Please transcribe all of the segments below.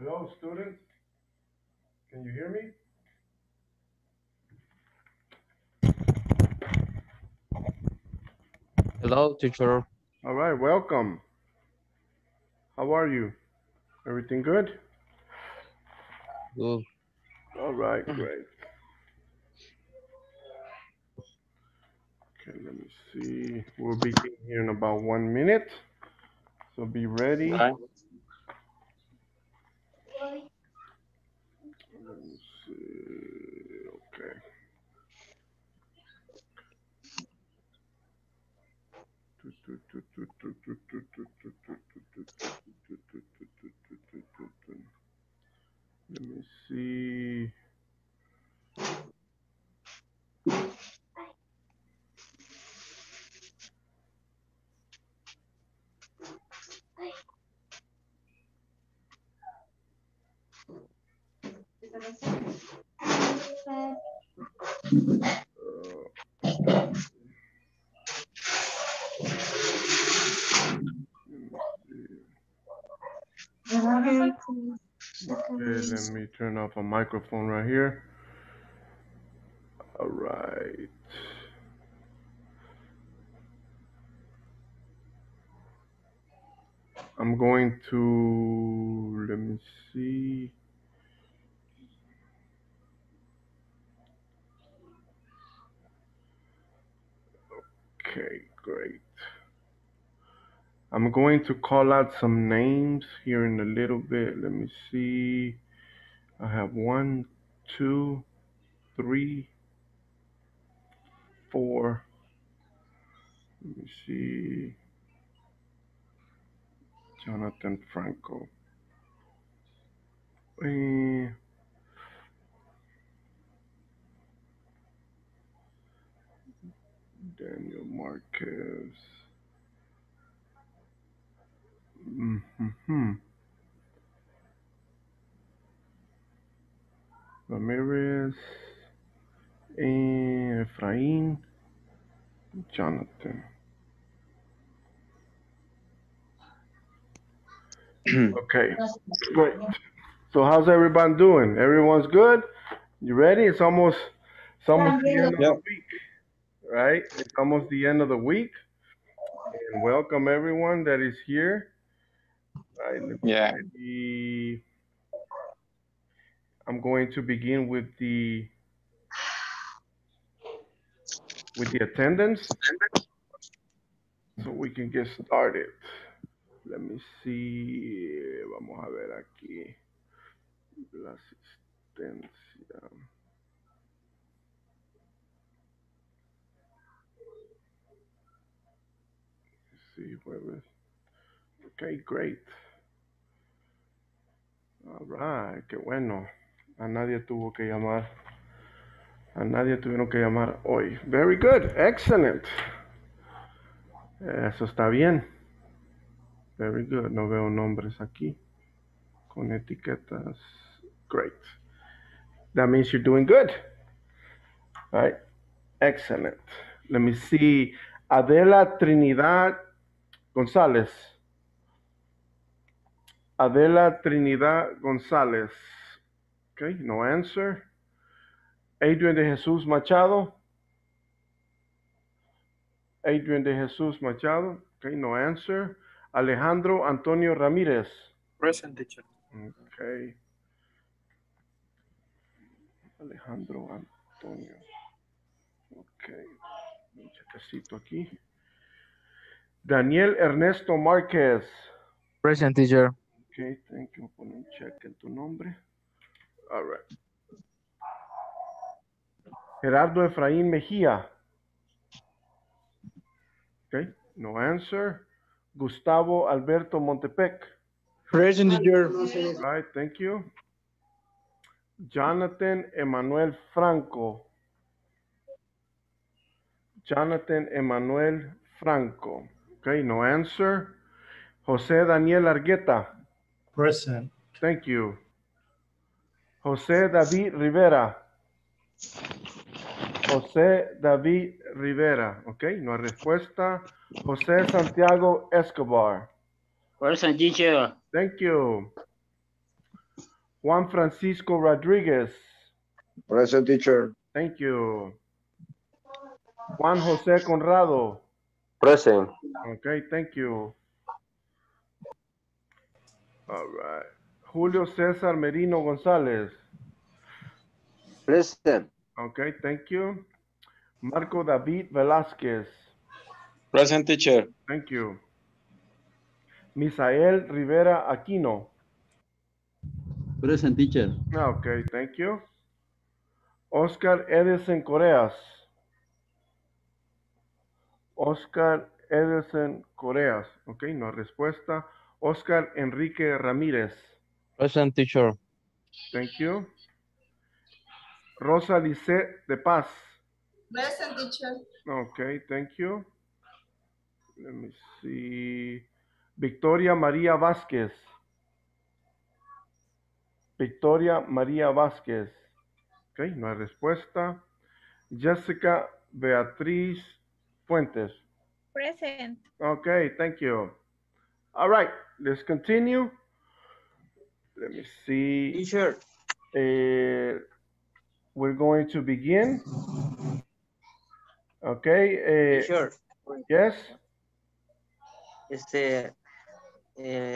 Hello, students. Can you hear me? Hello, teacher. All right, welcome. How are you? Everything good? Good. All right, great. Okay, let me see. We'll begin here in about 1 minute. So be ready. All right. Let me see. Okay. Let me see. Let me turn off a microphone right here. All right. I'm going to, let me see. Okay, great. I'm going to call out some names here in a little bit. Let me see. I have 1, 2, 3, 4. Let me see. Jonathan Franco. Daniel Marquez. Ramírez, Efraín, Jonathan. Okay, great. So how's everyone doing? Everyone's good? You ready? It's almost the end of the week, right? It's almost the end of the week. And welcome everyone that is here. Right, I'm going to begin with the attendance so we can get started. Let me see. Vamos a ver aquí la asistencia. Sí, jueves. Okay, great. All right, qué bueno. A nadie tuvo que llamar. A nadie tuvieron que llamar hoy. Very good. Excellent. Eso está bien. Very good. No veo nombres aquí. Con etiquetas. Great. That means you're doing good. All right. Excellent. Let me see. Adela Trinidad González. Adela Trinidad González. Okay, no answer. Adrián de Jesús Machado. Adrián de Jesús Machado. Okay, no answer. Alejandro Antonio Ramírez. Present, teacher. Okay. Alejandro Antonio. Okay. Un chequecito aquí. Daniel Ernesto Marquez. Present, teacher. Okay, thank you. Pon un check en tu nombre. All right. Gerardo Efraín Mejía. Okay, no answer. Gustavo Alberto Montepeque. Present, teacher. All right, thank you. Jonathan Emmanuel Franco. Jonathan Emmanuel Franco. Okay, no answer. Jose Daniel Argueta. Present. Thank you. José David Rivera. José David Rivera. Ok, no hay respuesta. José Santiago Escobar. Present, teacher. Thank you. Juan Francisco Rodríguez. Present, teacher. Thank you. Juan José Conrado. Present. Okay, thank you. All right. Julio César Merino González. Present. Okay, thank you. Marco David Velásquez. Present, teacher. Thank you. Misael Rivera Aquino. Present, teacher. Okay, thank you. Oscar Edison Coreas. Oscar Edison Coreas. Ok, no respuesta. Oscar Enrique Ramírez. Present, teacher. Thank you. Rosa Lissette de Paz. Present, teacher. Ok, thank you. Let me see. Victoria María Vázquez. Victoria María Vázquez. Ok, no hay respuesta. Jessica Beatriz Fuentes. Present. Okay, thank you. All right, let's continue. Let me see. Teacher. We're going to begin. Okay. Teacher. Yes.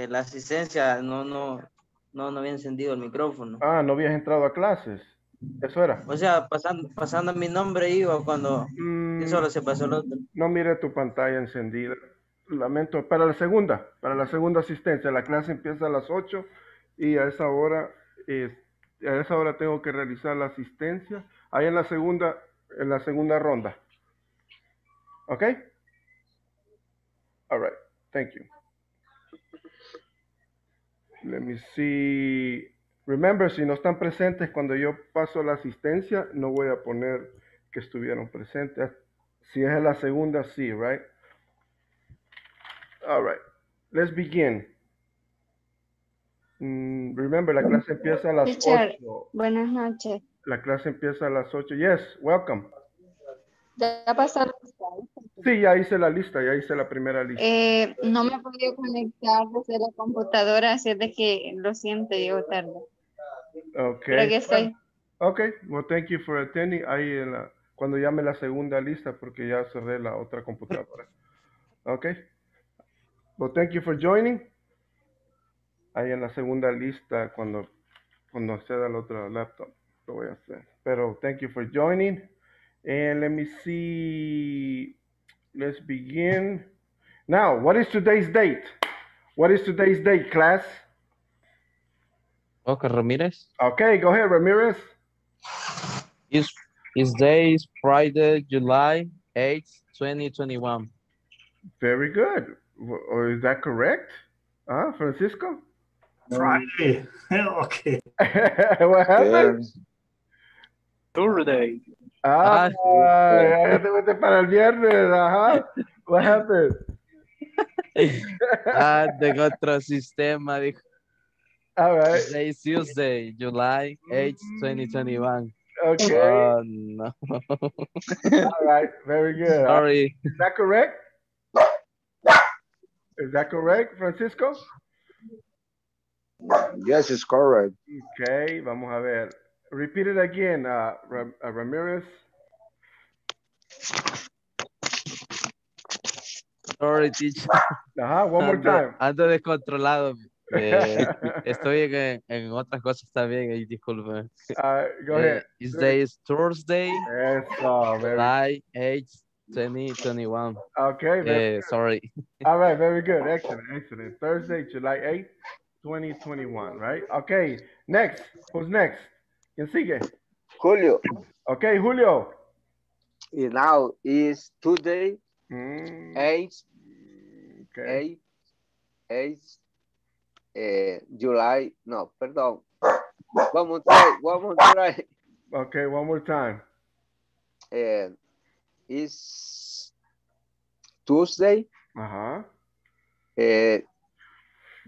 La asistencia no había encendido el micrófono. Ah, no habías entrado a clases. Eso era. O sea, pasando mi nombre iba cuando solo se pasó el otro. No mire tu pantalla encendida. Lamento. Para la segunda asistencia. La clase empieza a las 8 y a esa hora tengo que realizar la asistencia. Ahí en la segunda ronda. ¿Ok? All right. Thank you. Let me see. Remember, si no están presentes cuando yo paso la asistencia, no voy a poner que estuvieron presentes. Si es la segunda, sí, right? All right. Let's begin. Remember, la clase empieza a las 8. Buenas noches. La clase empieza a las 8. Yes, welcome. Ya pasaron. Sí, ya hice la lista, ya hice la primera lista. No me he podido conectar desde la computadora, así es de que lo siento, llego tarde. Okay. Pero aquí estoy. Okay, well, thank you for attending. Ahí cuando llame la segunda lista, porque ya cerré la otra computadora. Okay. Well, thank you for joining. Ahí en la segunda lista, cuando acceda al otro laptop, lo voy a hacer. Pero thank you for joining. And let me see, let's begin. Now, what is today's date? What is today's date, class? Okay, Ramirez. Okay, go ahead, Ramirez. It's day is Friday, July 8th, 2021. Very good. Or is that correct? Francisco? Friday. Okay. What happened? Thursday. Ya te metes para el viernes, ajá. What happened? Tengo otro sistema, dijo. All right. Today Tuesday, July 8th, 2021. Okay. Oh, no. All right, very good. Sorry. Is that correct? Is that correct, Francisco? Yes, it's correct. Okay, vamos a ver. Repeat it again, Ramirez. Sorry, teacher. Ajá, one more time. Ando descontrolado. Estoy en otras cosas también, disculpen. Go ahead. Today is Thursday. Eso, July 8th, 2021. Okay. Sorry. All right, very good. Excellent, excellent. Thursday, July 8th, 2021, right? Okay, next. Who's next? ¿Quién sigue? Julio. Okay, Julio. And now is today, 8 July. No, perdón. One more try. Okay, one more time. Is Tuesday,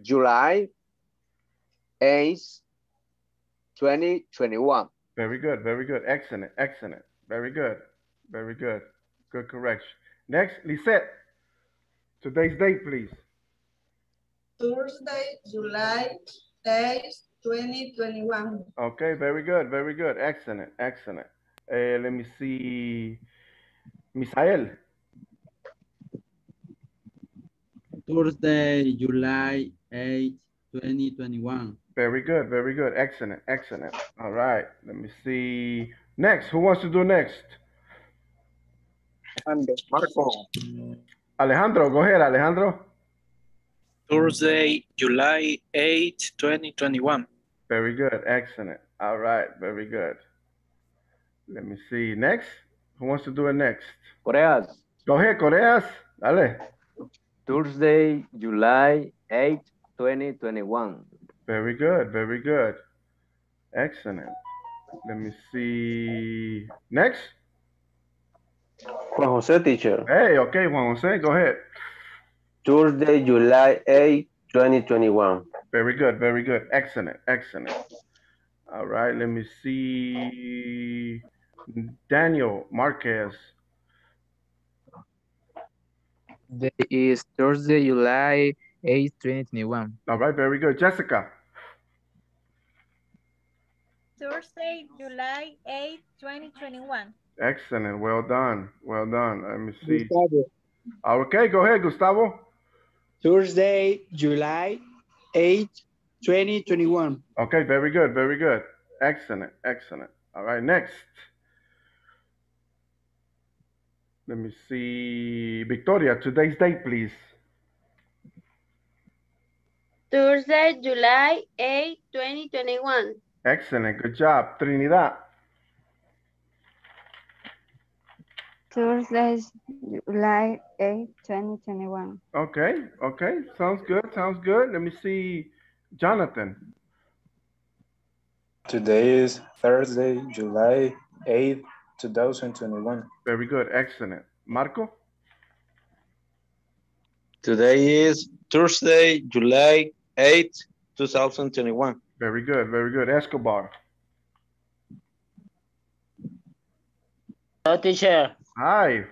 July 8th. 2021. Very good, very good. Excellent, excellent. Very good, very good. Good correction. Next, Lissette. Today's date, please. Thursday, July 8th, 2021. Okay, very good, excellent, excellent. Let me see, Misael. Thursday, July 8, 2021. Very good, excellent, excellent. All right, let me see. Next, who wants to do next? Marco. Alejandro, go ahead, Alejandro. Thursday, July 8, 2021. Very good, excellent. All right, very good. Let me see. Next, who wants to do it next? Coreas. Go ahead, Coreas. Dale. Thursday, July 8, 2021. Very good, very good. Excellent. Let me see. Next. Juan Jose, teacher. Hey, okay, Juan Jose, go ahead. Thursday, July 8, 2021. Very good, excellent, excellent. All right, let me see. Daniel Marquez. That is Thursday, July 8, 2021. All right, very good. Jessica. Thursday, July 8, 2021. Excellent, well done, well done. Let me see. Gustavo. Okay, go ahead, Gustavo. Thursday, July 8, 2021. Okay, very good, excellent, excellent. All right, next. Let me see, Victoria. Today's date, please. Thursday, July 8, 2021. Excellent, good job, Trinidad. Thursday, July 8, 2021. Okay, okay. Sounds good, sounds good. Let me see, Jonathan. Today is Thursday, July 8, 2021. Very good, excellent. Marco? Today is Thursday, July 8, 2021. Very good, Escobar. Hello, teacher. Hi.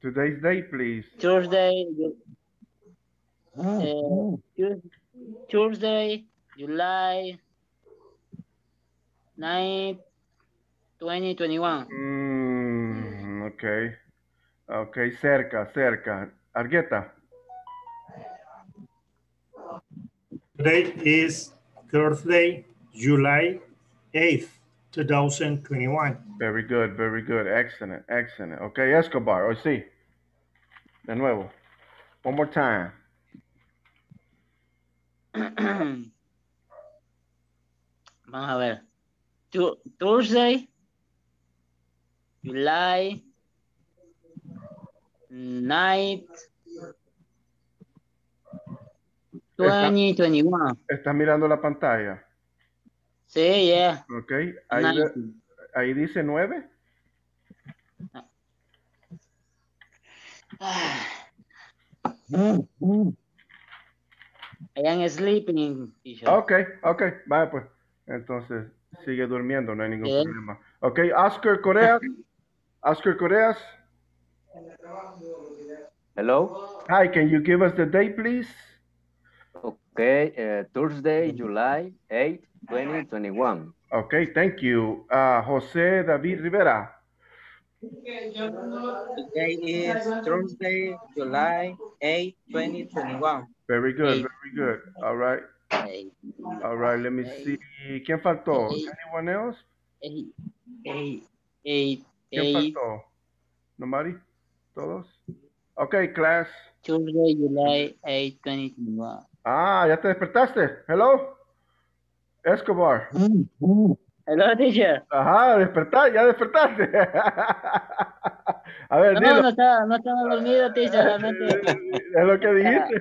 Today's date, please. Thursday. Thursday, July 9, 2021. Okay. Okay, cerca, cerca. Argueta. Today is Thursday, July 8th. 2021. Very good, excellent, excellent. Okay, Escobar, hoy sí. De nuevo. One more time. Vamos a ver. Thursday, July 9, 2021. ¿Estás mirando la pantalla? Sí, ya. Yeah. Ok, ahí, ahí dice 9. I am sleeping. Ok, ok, vale pues. Entonces, sigue durmiendo, no hay ningún problema. Ok, Oscar Coreas. Oscar Coreas. Hello. Hi, can you give us the date, please? Okay, Thursday, July 8, 2021. Okay, thank you. José David Rivera. Today is Thursday, July 8, 2021. Very good, very good. All right. All right, let me see. ¿Quién faltó? Anyone else? ¿Quién faltó? Nobody? ¿Todos? Okay, class. Thursday, July 8, 2021. Ah, ya te despertaste. Hello, Escobar. Hello, teacher. Ajá, despertar, ya despertaste. A ver, no, dilo. No estaba dormido, teacher. Realmente. Es lo que dijiste.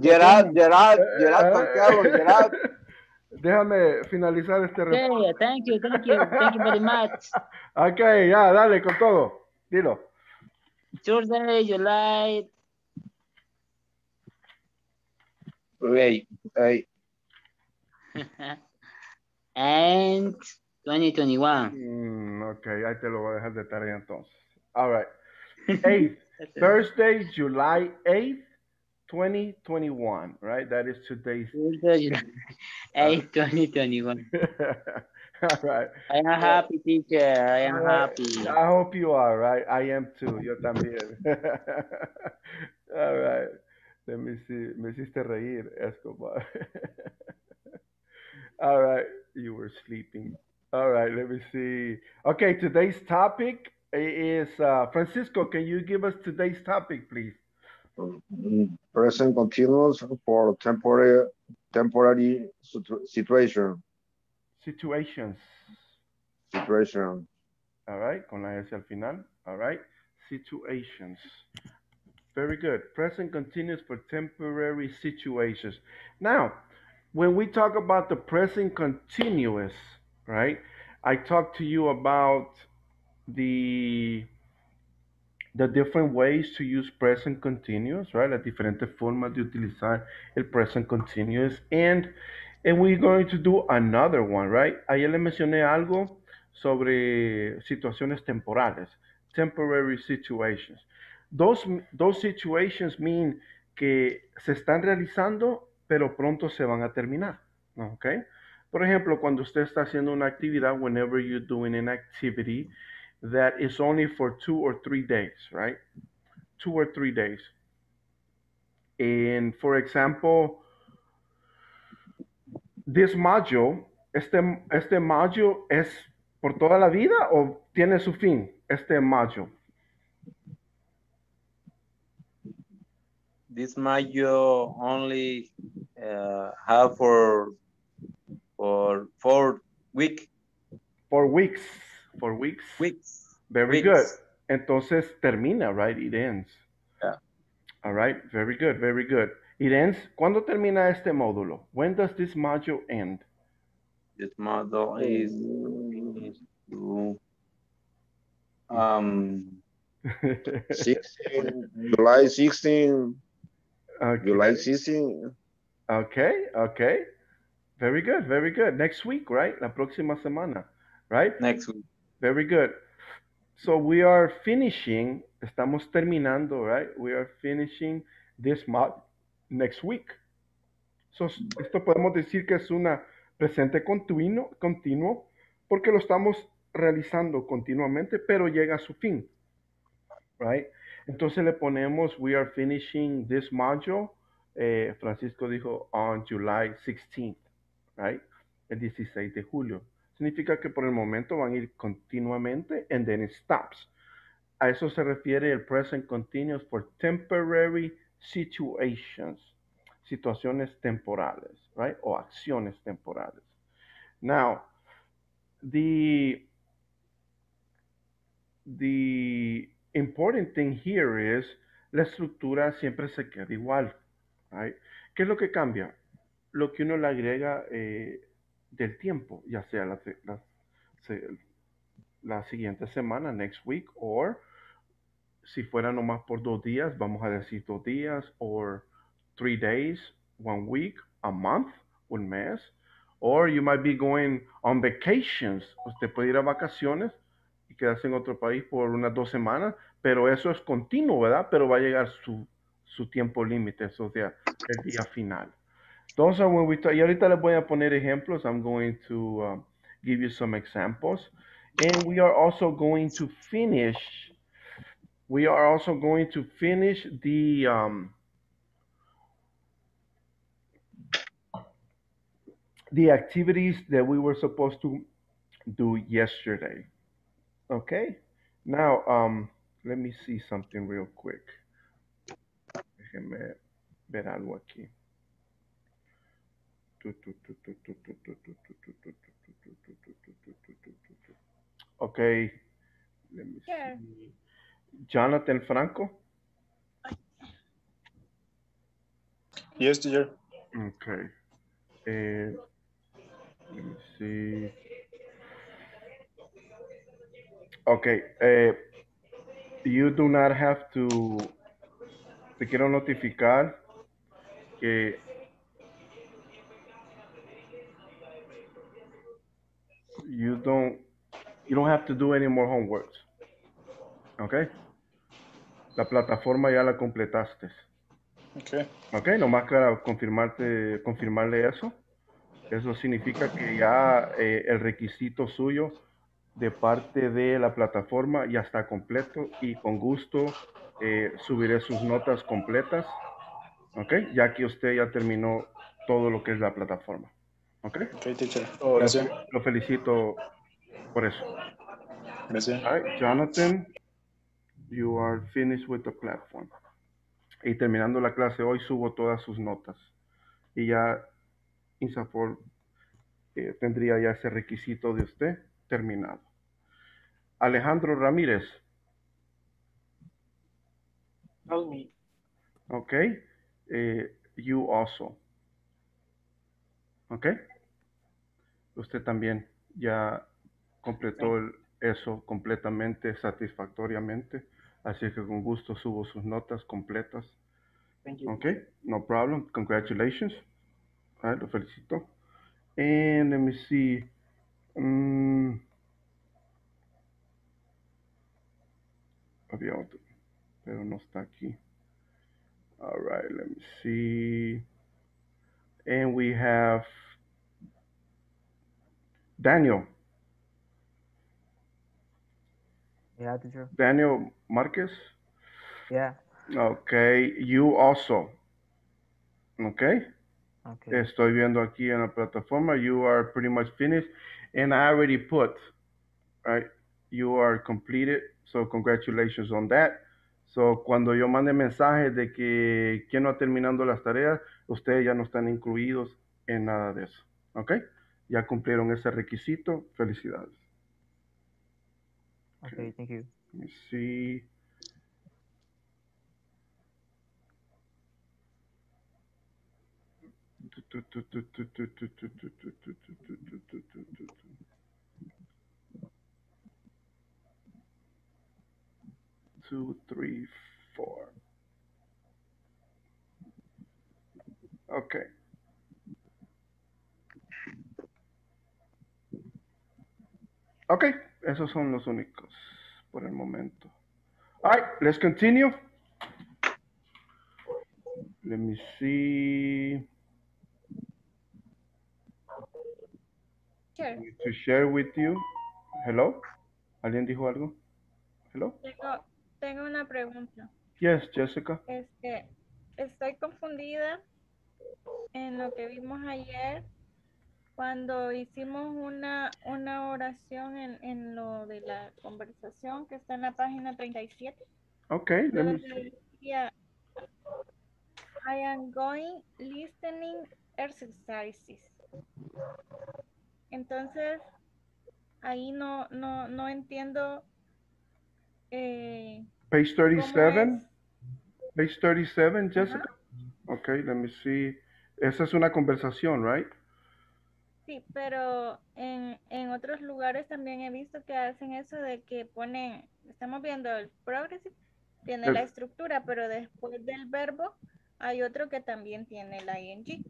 Gerard. Déjame finalizar este reporte. Okay, thank you very much. Okay, ya, dale con todo. Dilo. Thursday, July. And 2021. Ok, ahí te lo voy a dejar de tarea entonces. All right. Thursday, July 8, 2021, right? That is today's. 2021. All right. I am happy, teacher. I am happy. I hope you are, right? I am too. Yo también. All right. Let me see. Me hiciste reír, Escobar. All right. You were sleeping. All right. Let me see. Okay. Today's topic is, Francisco, can you give us today's topic, please? Present continuous for temporary situations. All right, con la S al final. All right, situations. Very good. Present continuous for temporary situations. Now, when we talk about the present continuous, right? I talked to you about the different ways to use present continuous, right? Las diferentes formas de utilizar el present continuous. And we're going to do another one, right? Ayer le mencioné algo sobre situaciones temporales, temporary situations. Those situations mean que se están realizando, pero pronto se van a terminar, okay? Por ejemplo, cuando usted está haciendo una actividad, whenever you're doing an activity, that is only for 2 or 3 days, right? 2 or 3 days. And for example, this module, este module es por toda la vida o tiene su fin, este module? This module only have for 4 weeks. 4 weeks. 4 weeks. Weeks. Very weeks. Good. Entonces termina, right? It ends. Yeah. All right. Very good. Very good. It ends. ¿Cuándo termina este módulo? When does this module end? This module is 16, July 16. Okay. July 16. Okay. Okay. Very good. Very good. Next week, right? La próxima semana, right? Next week. Very good. So we are finishing, estamos terminando, right? We are finishing this month next week. So esto podemos decir que es una presente continuo porque lo estamos realizando continuamente, pero llega a su fin, right? Entonces le ponemos, we are finishing this module, Francisco dijo, on July 16th, right? El 16 de julio. Significa que por el momento van a ir continuamente, and then it stops. A eso se refiere el present continuous for temporary situations, situaciones temporales, right? O acciones temporales. Now, the important thing here is la estructura siempre se queda igual, right? ¿Qué es lo que cambia? Lo que uno le agrega del tiempo, ya sea la siguiente semana, next week, or si fuera nomás por 2 días, vamos a decir 2 días, or 3 days, 1 week, a month, un mes, or you might be going on vacations. Usted puede ir a vacaciones y quedarse en otro país por unas 2 semanas, pero eso es continuo, ¿verdad? Pero va a llegar su tiempo límite, o sea, el día final. Entonces, when we talk, y ahorita les voy a poner ejemplos. I'm going to give you some examples. And we are also going to finish. We are also going to finish the activities that we were supposed to do yesterday. Okay? Now, let me see something real quick. Déjenme ver algo aquí. Okay, let me see. Jonathan Franco. Yes, teacher. Okay. Let me see. Okay. You do not have to. Te quiero notificar que. You don't have to do any more homework. Okay? La plataforma ya la completaste. Ok, nomás para confirmarle eso. Eso significa que ya el requisito suyo de parte de la plataforma ya está completo y con gusto subiré sus notas completas, ¿ok? Ya que usted ya terminó todo lo que es la plataforma, ¿ok? Ok, teacher. Gracias. Lo felicito por eso. Gracias. All right, Jonathan, you are finished with the platform. Y terminando la clase hoy subo todas sus notas y ya INSAFORP tendría ya ese requisito de usted terminado. Alejandro Ramírez. That's me. Okay. You also. Okay. Usted también ya completó eso completamente, satisfactoriamente. Así que con gusto subo sus notas completas. Thank you. Okay. No problem. Congratulations. All right, lo felicito. And let me see. Había otro, pero no está aquí. All right, let me see. And we have Daniel. Yeah, teacher. Daniel Marquez? Yeah. Okay, you also. Okay? Okay. Estoy viendo aquí en la plataforma. You are pretty much finished. And I already put, right? You are completed. So congratulations on that. So cuando yo mande mensajes de que quien no ha terminado las tareas, ustedes ya no están incluidos en nada de eso. ¿Ok? Ya cumplieron ese requisito. Felicidades. Ok, okay. Thank you. Let me see. Two, three, four. Okay. Ok, esos son los únicos por el momento. All right, let's continue. Let me see. Sure. I need to share with you. Hello? ¿Alguien dijo algo? Hello? Tengo una pregunta. Yes, Jessica. Estoy confundida en lo que vimos ayer cuando hicimos una oración en lo de la conversación que está en la página 37. Ok. Decía, I am going listening exercises. Entonces, ahí no entiendo. Page 37. Page 37, Jessica. Uh-huh. Okay, let me see. Esa es una conversación, right? Sí, pero en otros lugares también he visto que hacen eso de que ponen, estamos viendo el progressive, tiene la estructura, pero después del verbo hay otro que también tiene la ing.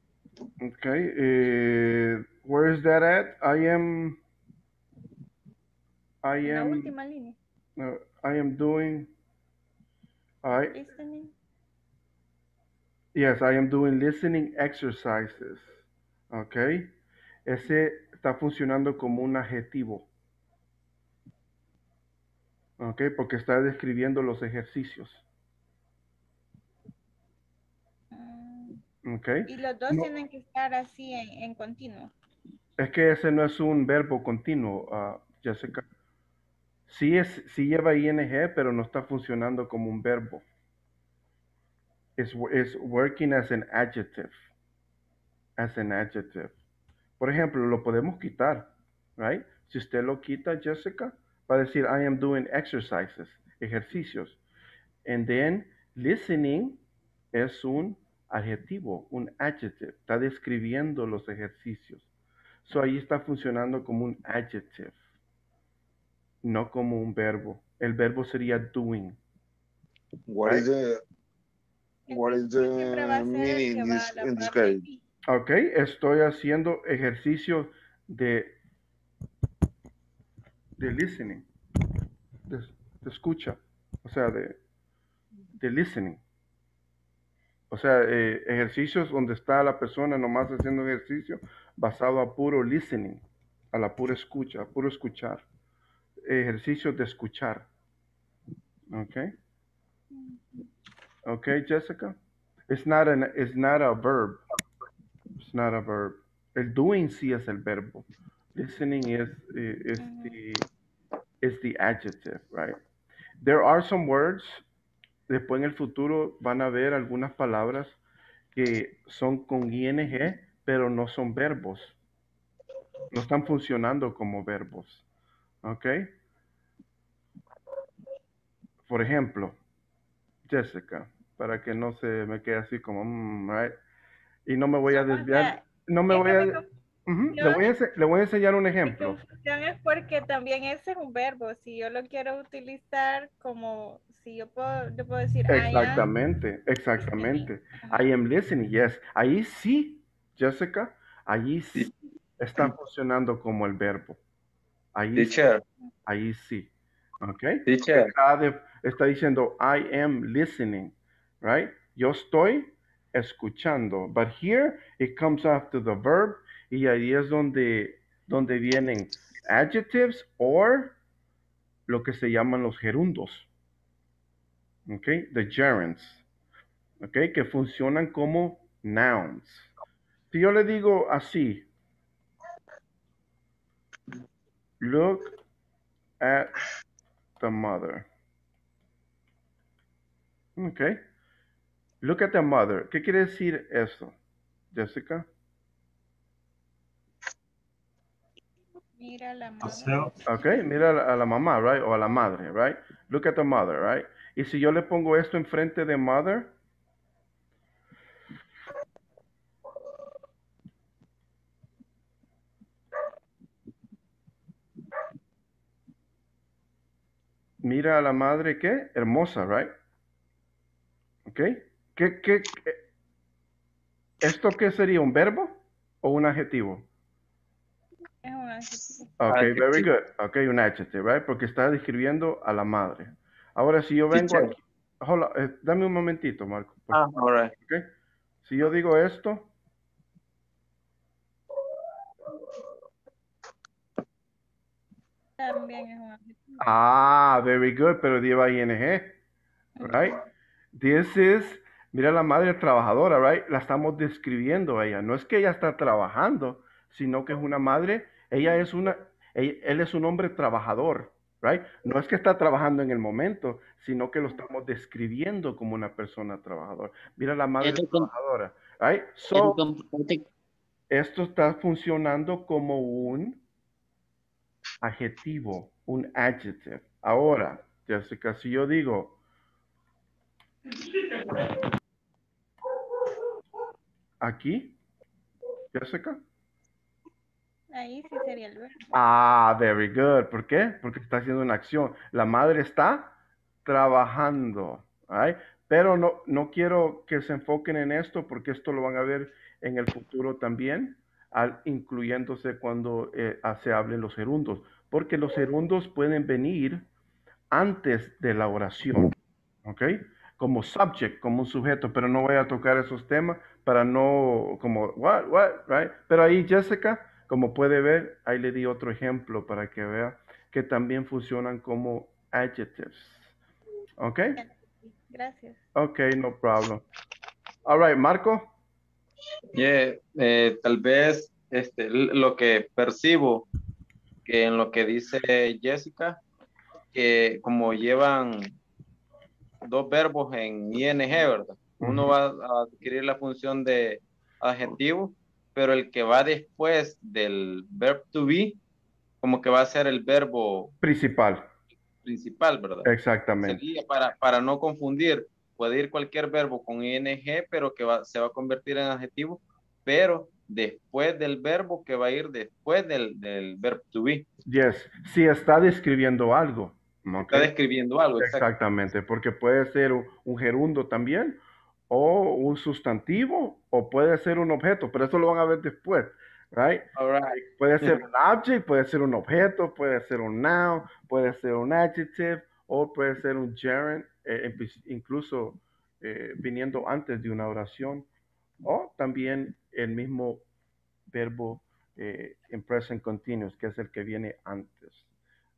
Okay, where is that at? I am. La última línea. I am doing. Listening. Yes, I am doing listening exercises. Okay. Ese está funcionando como un adjetivo. Okay, porque está describiendo los ejercicios. Okay. Y los dos tienen que estar así en continuo. Es que ese no es un verbo continuo, Jessica. Sí lleva ing, pero no está funcionando como un verbo. It's working as an adjective. As an adjective. Por ejemplo, lo podemos quitar, right? Si usted lo quita, Jessica, va a decir, I am doing exercises, ejercicios. And then, listening es un adjetivo, un adjective. Está describiendo los ejercicios. So, ahí está funcionando como un adjective. No como un verbo. El verbo sería doing. What right? what is the meaning in this case? Ok, estoy haciendo ejercicio de listening. De escucha. O sea, de listening. O sea, ejercicios donde está la persona nomás haciendo ejercicio basado a puro listening, a la pura escucha, a puro escuchar. Ejercicios de escuchar. Ok. Ok, Jessica. It's not a verb. It's not a verb. El doing sí es el verbo. Listening is the adjective, right? There are some words. Después en el futuro van a ver algunas palabras que son con ing, pero no son verbos. No están funcionando como verbos. ¿Ok? Por ejemplo, Jessica, para que no se me quede así como, right? Y no me voy a desviar. No me voy a... Le voy a enseñar un ejemplo. Mi confusión es porque también ese es un verbo. Si yo lo quiero utilizar como... Si yo puedo decir... Exactamente, exactamente. I am listening, yes. Ahí sí, Jessica, allí sí está funcionando como el verbo. Ahí sí. ¿Ok? Está diciendo, I am listening, right? Yo estoy escuchando. But here, it comes after the verb. Y ahí es donde vienen adjectives o lo que se llaman los gerundos. ¿Ok? The gerunds. ¿Ok? Que funcionan como nouns. Si yo le digo así. Look at the mother. ¿Ok? Look at the mother. ¿Qué quiere decir eso, Jessica? Mira a la mamá. Ok, mira a la mamá, right? O a la madre, right? Look at the mother, right? Y si yo le pongo esto enfrente de mother. Mira a la madre, ¿qué? Hermosa, right? Ok. ¿Qué? ¿Esto qué sería? ¿Un verbo o un adjetivo? Okay, very good. Okay, un adjective, right? Porque está describiendo a la madre. Ahora, si yo vengo aquí, hola, dame un momentito, Marco. All right. Okay. Si yo digo esto, también es un adjetivo. Very good, pero lleva ing, right? This is, mira, la madre trabajadora, right? La estamos describiendo a ella. No es que ella está trabajando, sino que es una madre. Él es un hombre trabajador, right? No es que está trabajando en el momento, sino que lo estamos describiendo como una persona trabajadora. Mira la madre trabajadora, right? Esto está funcionando como un adjetivo, un adjective. Ahora, Jessica, si yo digo, aquí, Jessica. Ahí sí sería el verbo. Very good. ¿Por qué? Porque está haciendo una acción. La madre está trabajando. Right? Pero no quiero que se enfoquen en esto porque esto lo van a ver en el futuro también, incluyéndose cuando se hablen los gerundos. Porque los gerundos pueden venir antes de la oración. ¿Ok? Como subject, como un sujeto. Pero no voy a tocar esos temas para no... Como, what, right? Pero ahí, Jessica... Como puede ver, ahí le di otro ejemplo para que vea que también funcionan como adjectives. ¿Ok? Gracias. Ok, no problem. All right, Marco. Tal vez lo que percibo que en lo que dice Jessica, que como llevan dos verbos en ing, ¿verdad? Uno va a adquirir la función de adjetivo, pero el que va después del verb to be, como que va a ser el verbo principal. ¿Verdad? Exactamente. Sería para no confundir, puede ir cualquier verbo con ing, pero que se va a convertir en adjetivo, pero después del verbo que va a ir después del verb to be. Yes, si está describiendo algo. Okay. Está describiendo algo, exactamente. Porque puede ser un gerundo también, o un sustantivo, o puede ser un objeto, pero eso lo van a ver después, right? All right. Puede ser un object, puede ser un objeto, puede ser un noun, puede ser un adjective, o puede ser un gerund, incluso viniendo antes de una oración, o también el mismo verbo in present continuous, que es el que viene antes,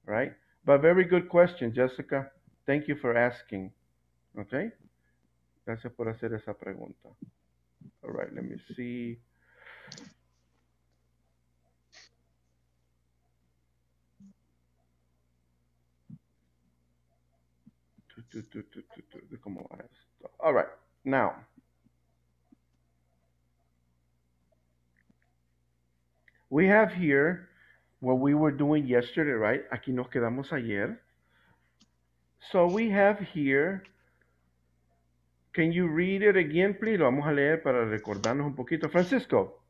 right? But very good question, Jessica. Thank you for asking. Okay? Gracias por hacer esa pregunta. All right, let me see. All right, now. We have here what we were doing yesterday, right? Aquí nos quedamos ayer. So we have here, can you read it again, please? Lo vamos a leer para recordarnos un poquito. Francisco.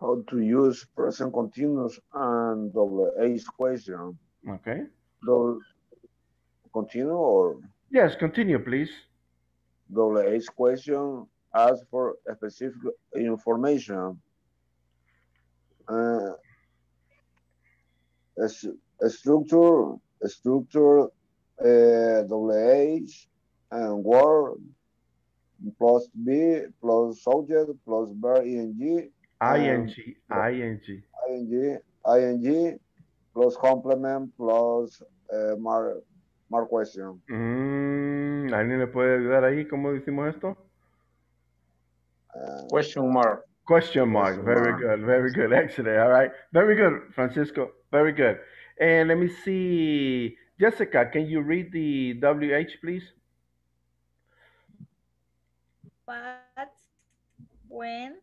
How to use present continuous and double A's question. Okay. Double, continue or? Yes, continue, please. Double A's question asks for specific information. Structure, double H, and word, plus B, plus subject, plus verb, ing. Ing, plus complement, plus more question. ¿Alguien le puede ayudar ahí? ¿Cómo decimos esto? Question mark. Question mark. Very good. Excellent. All right. Very good, Francisco. Very good. And let me see. Jessica, can you read the WH, please? What, when,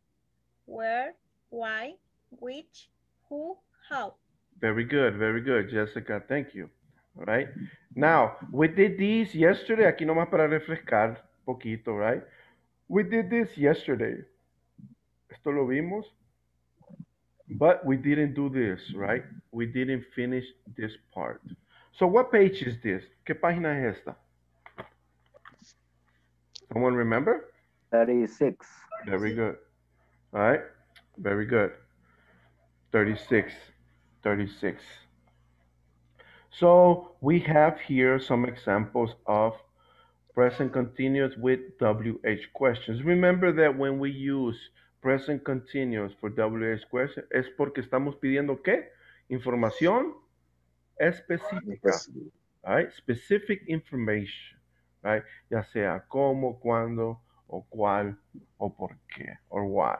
where, why, which, who, how. Very good, Jessica. Thank you. All right. Now, we did these yesterday. Aquí nomás para refrescar poquito, right? We did this yesterday. Esto lo vimos. But we didn't do this, right? We didn't finish this part. So what page is this? ¿Qué página es esta? Someone remember? 36. Very good. All right. Very good. 36. So we have here some examples of present continuous with WH questions. Remember that when we use present continuous for WH question es porque estamos pidiendo ¿qué? Información específica, right? Specific information, right? Ya sea cómo, cuándo, o cuál, o por qué, or why.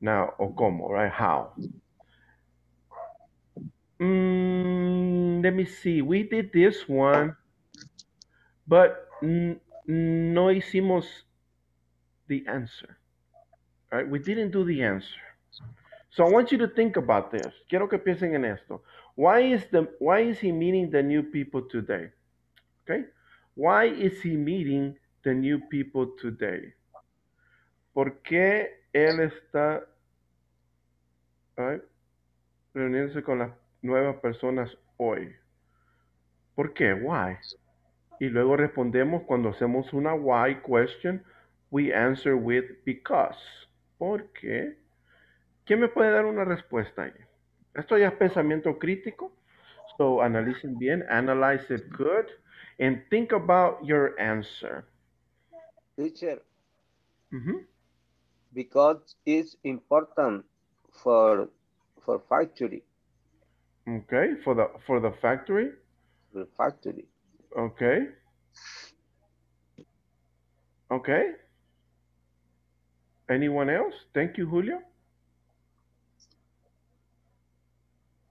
Now, o cómo, right? How. Let me see. We did this one, but no hicimos the answer. All right, we didn't do the answer. So I want you to think about this. Quiero que piensen en esto. Why is he meeting the new people today? Okay? Why is he meeting the new people today? ¿Por qué él está reuniéndose con las nuevas personas hoy? ¿Por qué? Why? Y luego respondemos cuando hacemos una why question, we answer with because. ¿Por qué? ¿Quién me puede dar una respuesta ahí? Esto ya es pensamiento crítico. So, analicen bien. Analyze it good. And think about your answer. Teacher. Mm-hmm. Because it's important for factory. Okay. For the factory? The factory. Okay. Anyone else? Thank you, Julio.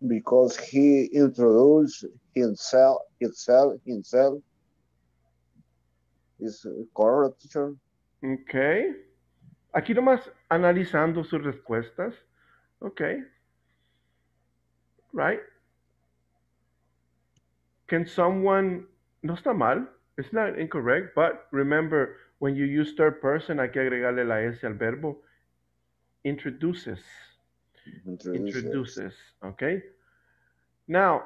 Because he introduced himself. Is correct, teacher? Okay. Aquí nomás analizando sus respuestas. Okay. Right. Can someone... No está mal. It's not incorrect, but remember... When you use third person, hay que agregarle la S al verbo. Introduces. Okay? Now,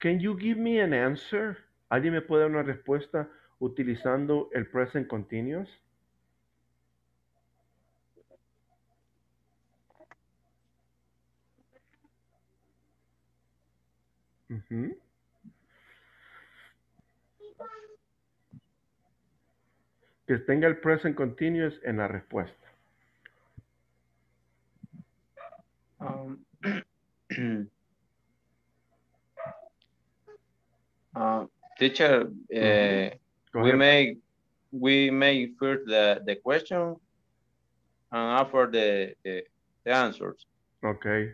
can you give me an answer? ¿Alguien me puede dar una respuesta utilizando el present continuous? que tenga el present continuous en la respuesta. Teacher, we may first the question and after the answers. Okay.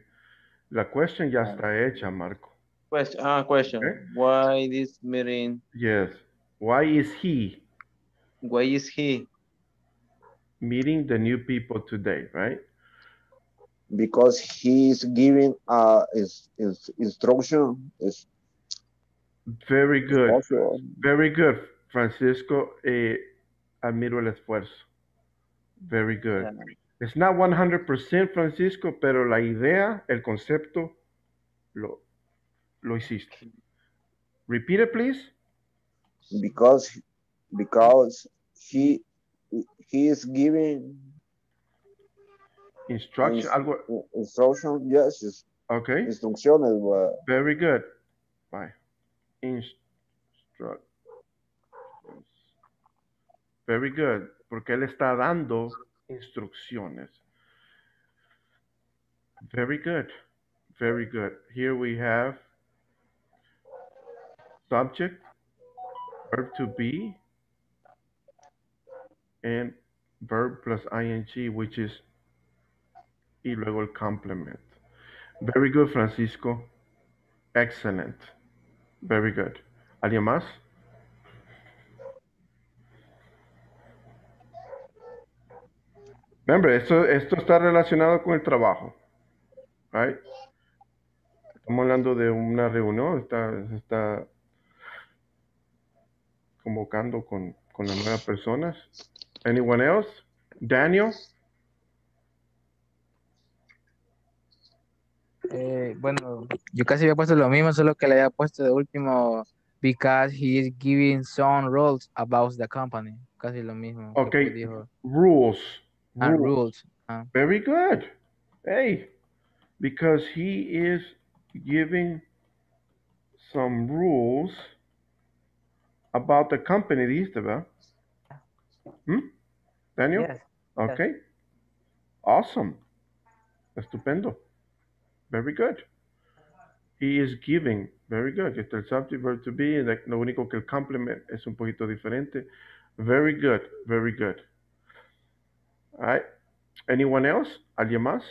La question ya está hecha, Marco. Question. Okay. Why this meeting? Yes. Why is he? Why is he meeting the new people today, right? Because he is giving his instruction. Is very good. Instruction. Very good, Francisco. Admiro el esfuerzo. Very good. Yeah. It's not 100%, Francisco, pero la idea, el concepto, lo hiciste. Repeat it, please. Because he is giving instruction. Instruction, yes. Okay. Instrucciones. Very good. Bye. Instruct. Very good. Porque él está dando instrucciones. Very good. Very good. Here we have subject, verb to be, and verb plus ing, which is, y luego el complement. Very good, Francisco. Excellent. Very good. ¿Alguien más? Remember, esto está relacionado con el trabajo. Right? Estamos hablando de una reunión, está convocando con las nuevas personas. Anyone else? Daniel? Bueno, yo casi había puesto lo mismo, solo que le había puesto de último, because he is giving some rules about the company. Casi lo mismo. Ok, rules. Very good. Hey, because he is giving some rules about the company, dijiste, ¿verdad? Daniel? Yes. Ok. Yes. Awesome. Estupendo. Very good. He is giving. Very good. Este el subject, verb to be. Lo único que el complement es un poquito diferente. Very good. Very good. All right. Anyone else? ¿Alguien más?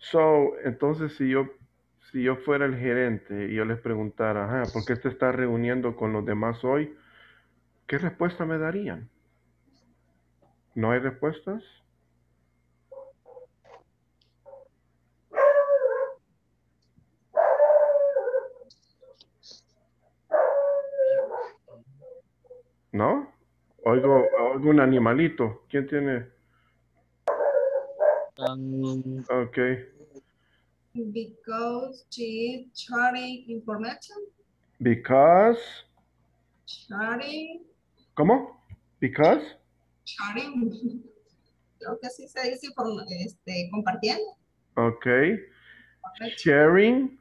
So, entonces, si yo fuera el gerente y yo les preguntara, ¿por qué te estás reuniendo con los demás hoy? ¿Qué respuesta me darían? ¿No hay respuestas? ¿No? Oigo un animalito. ¿Quién tiene? Okay. Because she is sharing information. Because sharing. ¿Cómo? Because sharing. Creo que así se dice compartiendo. Okay. Sharing.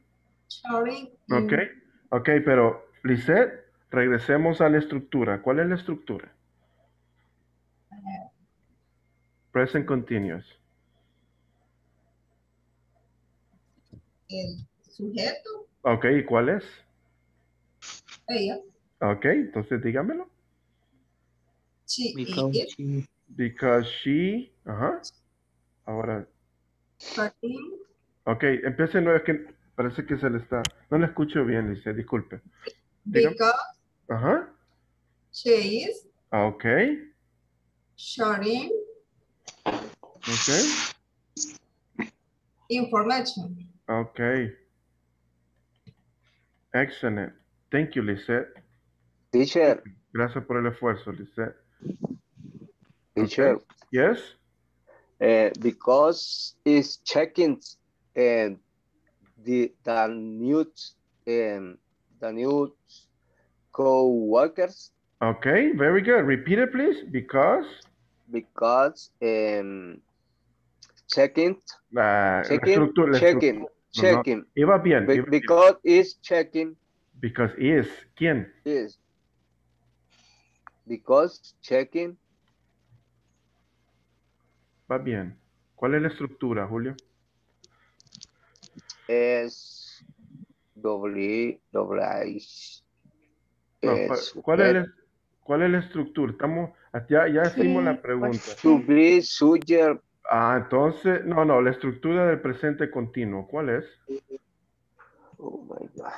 Okay, pero Lissette, regresemos a la estructura. ¿Cuál es la estructura? Present continuous. El sujeto. Ok, ¿y cuál es? Ella. Ok, entonces dígamelo. She, because she, ahora. Ok, empiece nuevo, es que parece que se le está, no la escucho bien, Lissette, disculpe. Dígame. Because she is. Ok. Sharing. Ok. Information. Okay. Excellent. Thank you, Lissette. Teacher. Gracias por el esfuerzo, Lissette. Teacher. Okay. Yes? Because it's checking the new co-workers. Okay, very good. Repeat it, please. Because Second. Checking. Iba bien. Because is checking. Because is. ¿Quién? Is. Because checking. Va bien. ¿Cuál es la estructura, Julio? Es ¿Cuál es la estructura? Estamos, ya hicimos la pregunta. To be, suger. Ah, entonces, no, la estructura del presente continuo, ¿cuál es? Oh my God.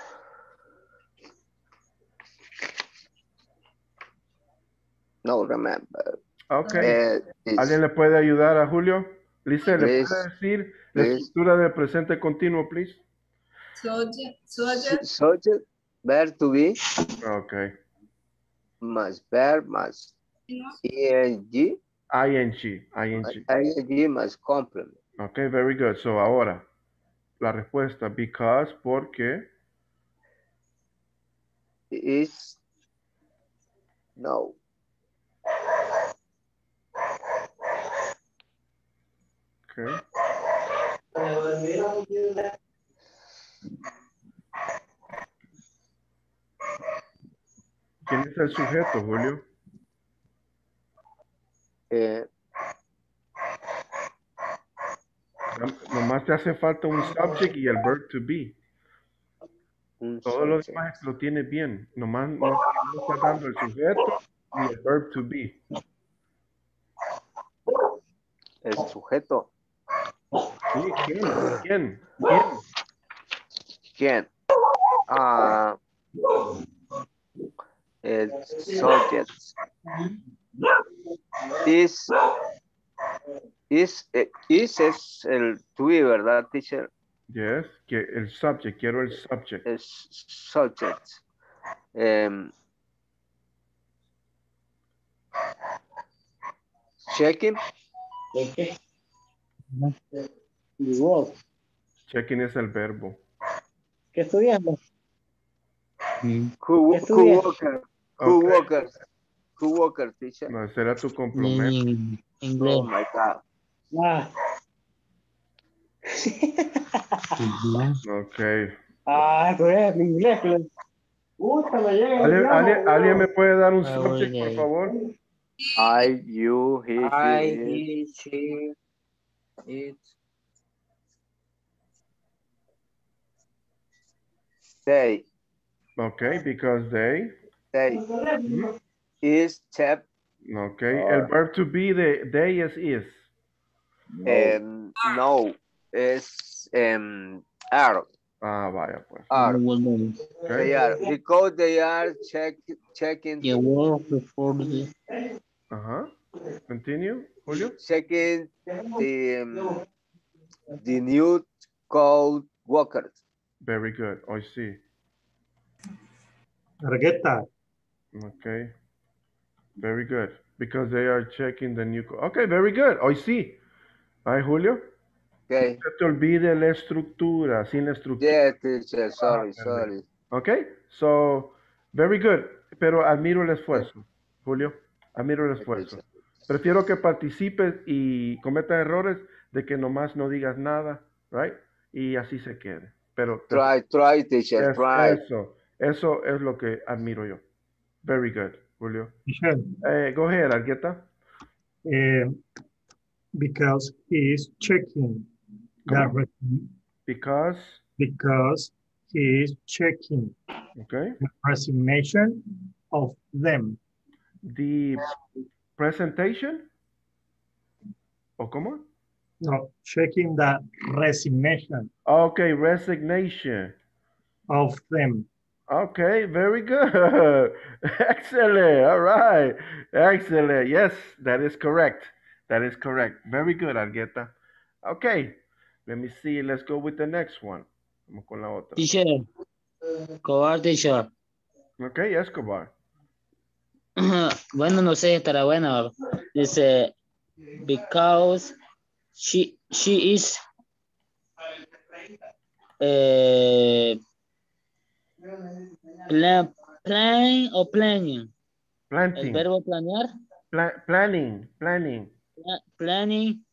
No remember. Ok. ¿Alguien le puede ayudar a Julio? Lisa, ¿le puede decir la estructura del presente continuo, please? Subject, verb to be. Ok. Must, verb, must. ING. ING must complement. Ok, very good. So, ahora, la respuesta, because, porque. Is. No. Okay. ¿Quién es el sujeto, Julio? Nomás te hace falta un subject y el verb to be. Todo lo demás lo tiene bien. Nomás no está dando el sujeto y el verb to be. El sujeto. Sí, ¿Quién? El subject. Es el to be, ¿verdad, teacher? Yes, que el subject, quiero el subject. El subject. Checking. Checking es el verbo. ¿Qué estudiamos? Coworker, teacher. No, será tu complemento. Inglés. Oh my God. Okay. Eso es inglés. ¿Alguien me puede dar un subject, por favor? I, you, he, she, it. They. Okay, because they. They. Mm-hmm. Is, tap. Okay, el verb to be de they is. No, es are. Ah, vaya pues. Are. Okay. They are, because they are checking. The word before the. Ajá. Continue, Julio. Checking the new code workers. Very good. I see. Argueta. Okay. Very good. Because they are checking the new code. Okay, very good. I see. Ay, Julio. Okay. No te olvides la estructura. Sin la estructura. Yeah, sorry. Okay. So, very good. Pero admiro el esfuerzo, Julio. Admiro el esfuerzo. Prefiero que participes y cometas errores de que nomás no digas nada, right? Y así se quede. Pero try, teacher, try. Eso es lo que admiro yo. Very good, Julio. Go ahead, Argueta. Because he is checking. Because he is checking. Okay. The resignation of them. The presentation? ¿O cómo? No, checking the resignation. Okay, resignation. Of them. Okay, very good. Excellent. All right. Excellent. Yes, that is correct. Very good, Argueta. Okay, let me see. Let's go with the next one. Vamos con la otra. Teacher. Escobar, teacher. Okay, Escobar. Bueno, no sé, estará bueno. Dice, because she is planning. El verbo planear. Planning.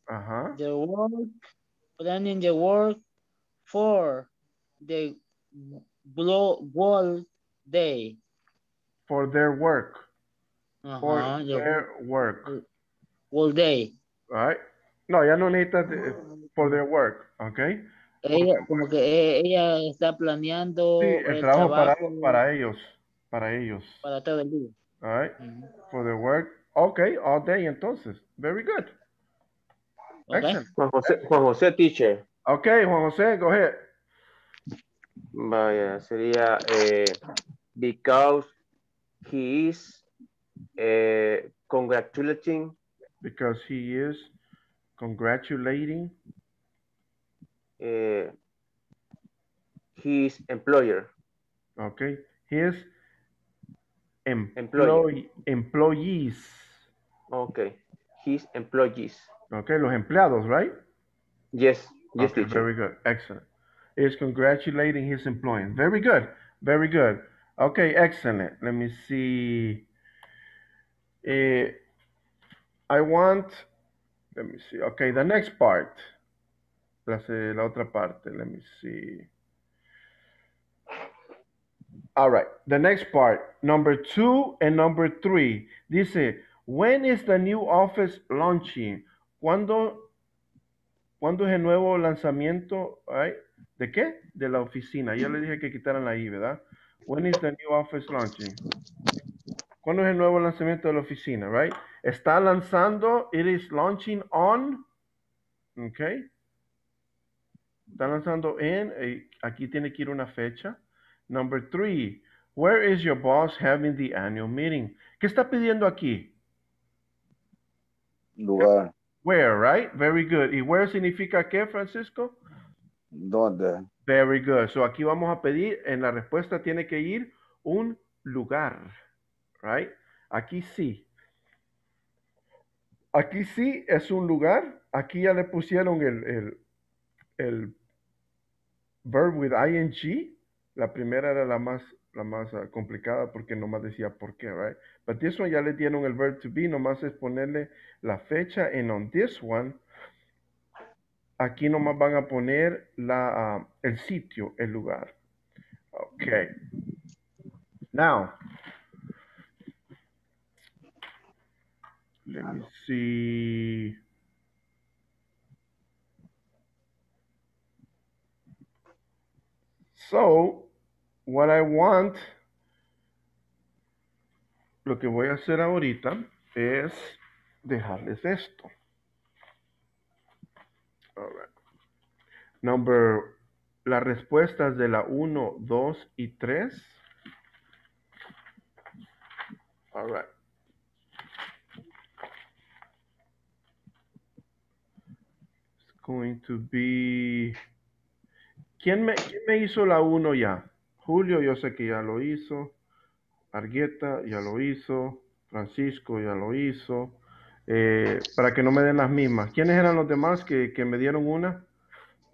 The work, planning the work for the whole day. For their work. For their work. All day. Right. No, ya no necesitas for their work, ¿ok? Ella, como que ella está planeando. Sí, el trabajo, para ellos. Para ellos. Para todo el día. All right. For the work. Ok, all day entonces. Very good. Okay. Excellent. Juan José, teacher. Ok, Juan José, go ahead. Vaya, sería because he is congratulating. Because he is congratulating his employer. Okay, his employees. Okay, his employees. Okay, los empleados, right? Yes, okay, teacher. Very good, excellent. He is congratulating his employees. Very good. Okay, excellent. Let me see. Let me see. Okay, the next part. La otra parte. Let me see. All right. The next part, number 2 and number 3. Dice, when is the new office launching? ¿Cuándo es el nuevo lanzamiento? Right? ¿De qué? De la oficina. Yo le dije que quitaran la I, ¿verdad? When is the new office launching? ¿Cuándo es el nuevo lanzamiento de la oficina? Right? Está lanzando, it is launching on, okay. Está lanzando en, aquí tiene que ir una fecha. Number 3, where is your boss having the annual meeting? ¿Qué está pidiendo aquí? Lugar. Where, right? Very good. ¿Y where significa qué, Francisco? ¿Dónde? Very good. So aquí vamos a pedir, en la respuesta tiene que ir un lugar, right? Aquí sí. Aquí sí es un lugar. Aquí ya le pusieron el verb with ing. La primera era la más complicada porque nomás decía por qué, right? But this one ya le dieron el verb to be. Nomás es ponerle la fecha. And on this one, aquí nomás van a poner el sitio, el lugar. Okay. Now. Let me see. So, what I want, lo que voy a hacer ahorita es dejarles esto. All right. Las respuestas de la 1, 2 y 3. All right. Going to be, ¿quién me hizo la 1 ya? Julio, yo sé que ya lo hizo. Argueta ya lo hizo. Francisco ya lo hizo. Para que no me den las mismas. ¿Quiénes eran los demás que me dieron una?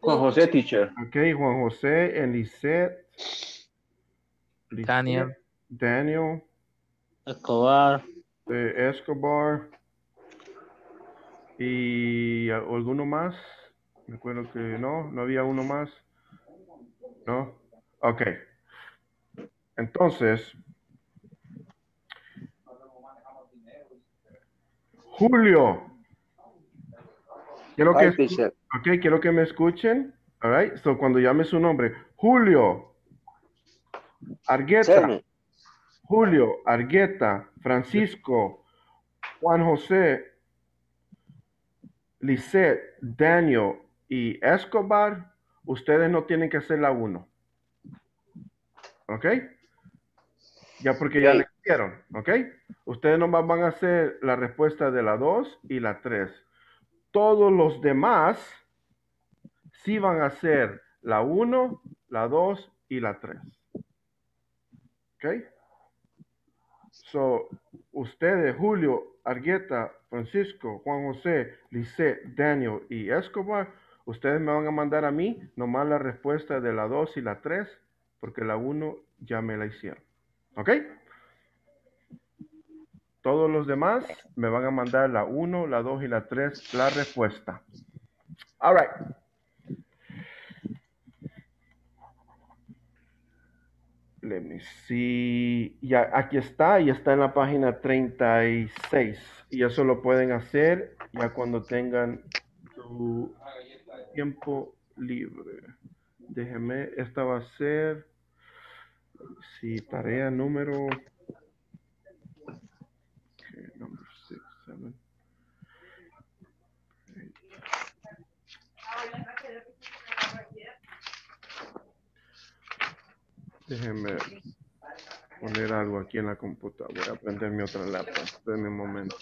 Juan José, teacher. Ok, Juan José, Elisette. Daniel. Escobar. ¿Y alguno más? Me acuerdo que no había uno más. No. Ok. Entonces, Julio. Quiero que me escuchen. All right. So, cuando llame su nombre. Julio. Argueta. Julio, Argueta, Francisco, Juan José, Lissette, Daniel y Escobar, ustedes no tienen que hacer la 1. ¿Ok? Ya porque ya le hicieron. ¿Ok? Ustedes nomás van a hacer la respuesta de la 2 y la 3. Todos los demás sí van a hacer la 1, la 2 y la 3. ¿Ok? So, ustedes, Julio, Argueta, Francisco, Juan José, Lissette, Daniel y Escobar, ustedes me van a mandar a mí nomás la respuesta de la 2 y la 3, porque la 1 ya me la hicieron. ¿Ok? Todos los demás me van a mandar la 1, la 2 y la 3, la respuesta. All right. Let me see. Ya, aquí está, y está en la página 36. Y eso lo pueden hacer ya cuando tengan su tiempo libre. Déjenme, esta va a ser, sí, tarea número, okay, number 6, 7. Déjenme poner algo aquí en la computadora. Voy a prender mi otra laptop. Denme un momento.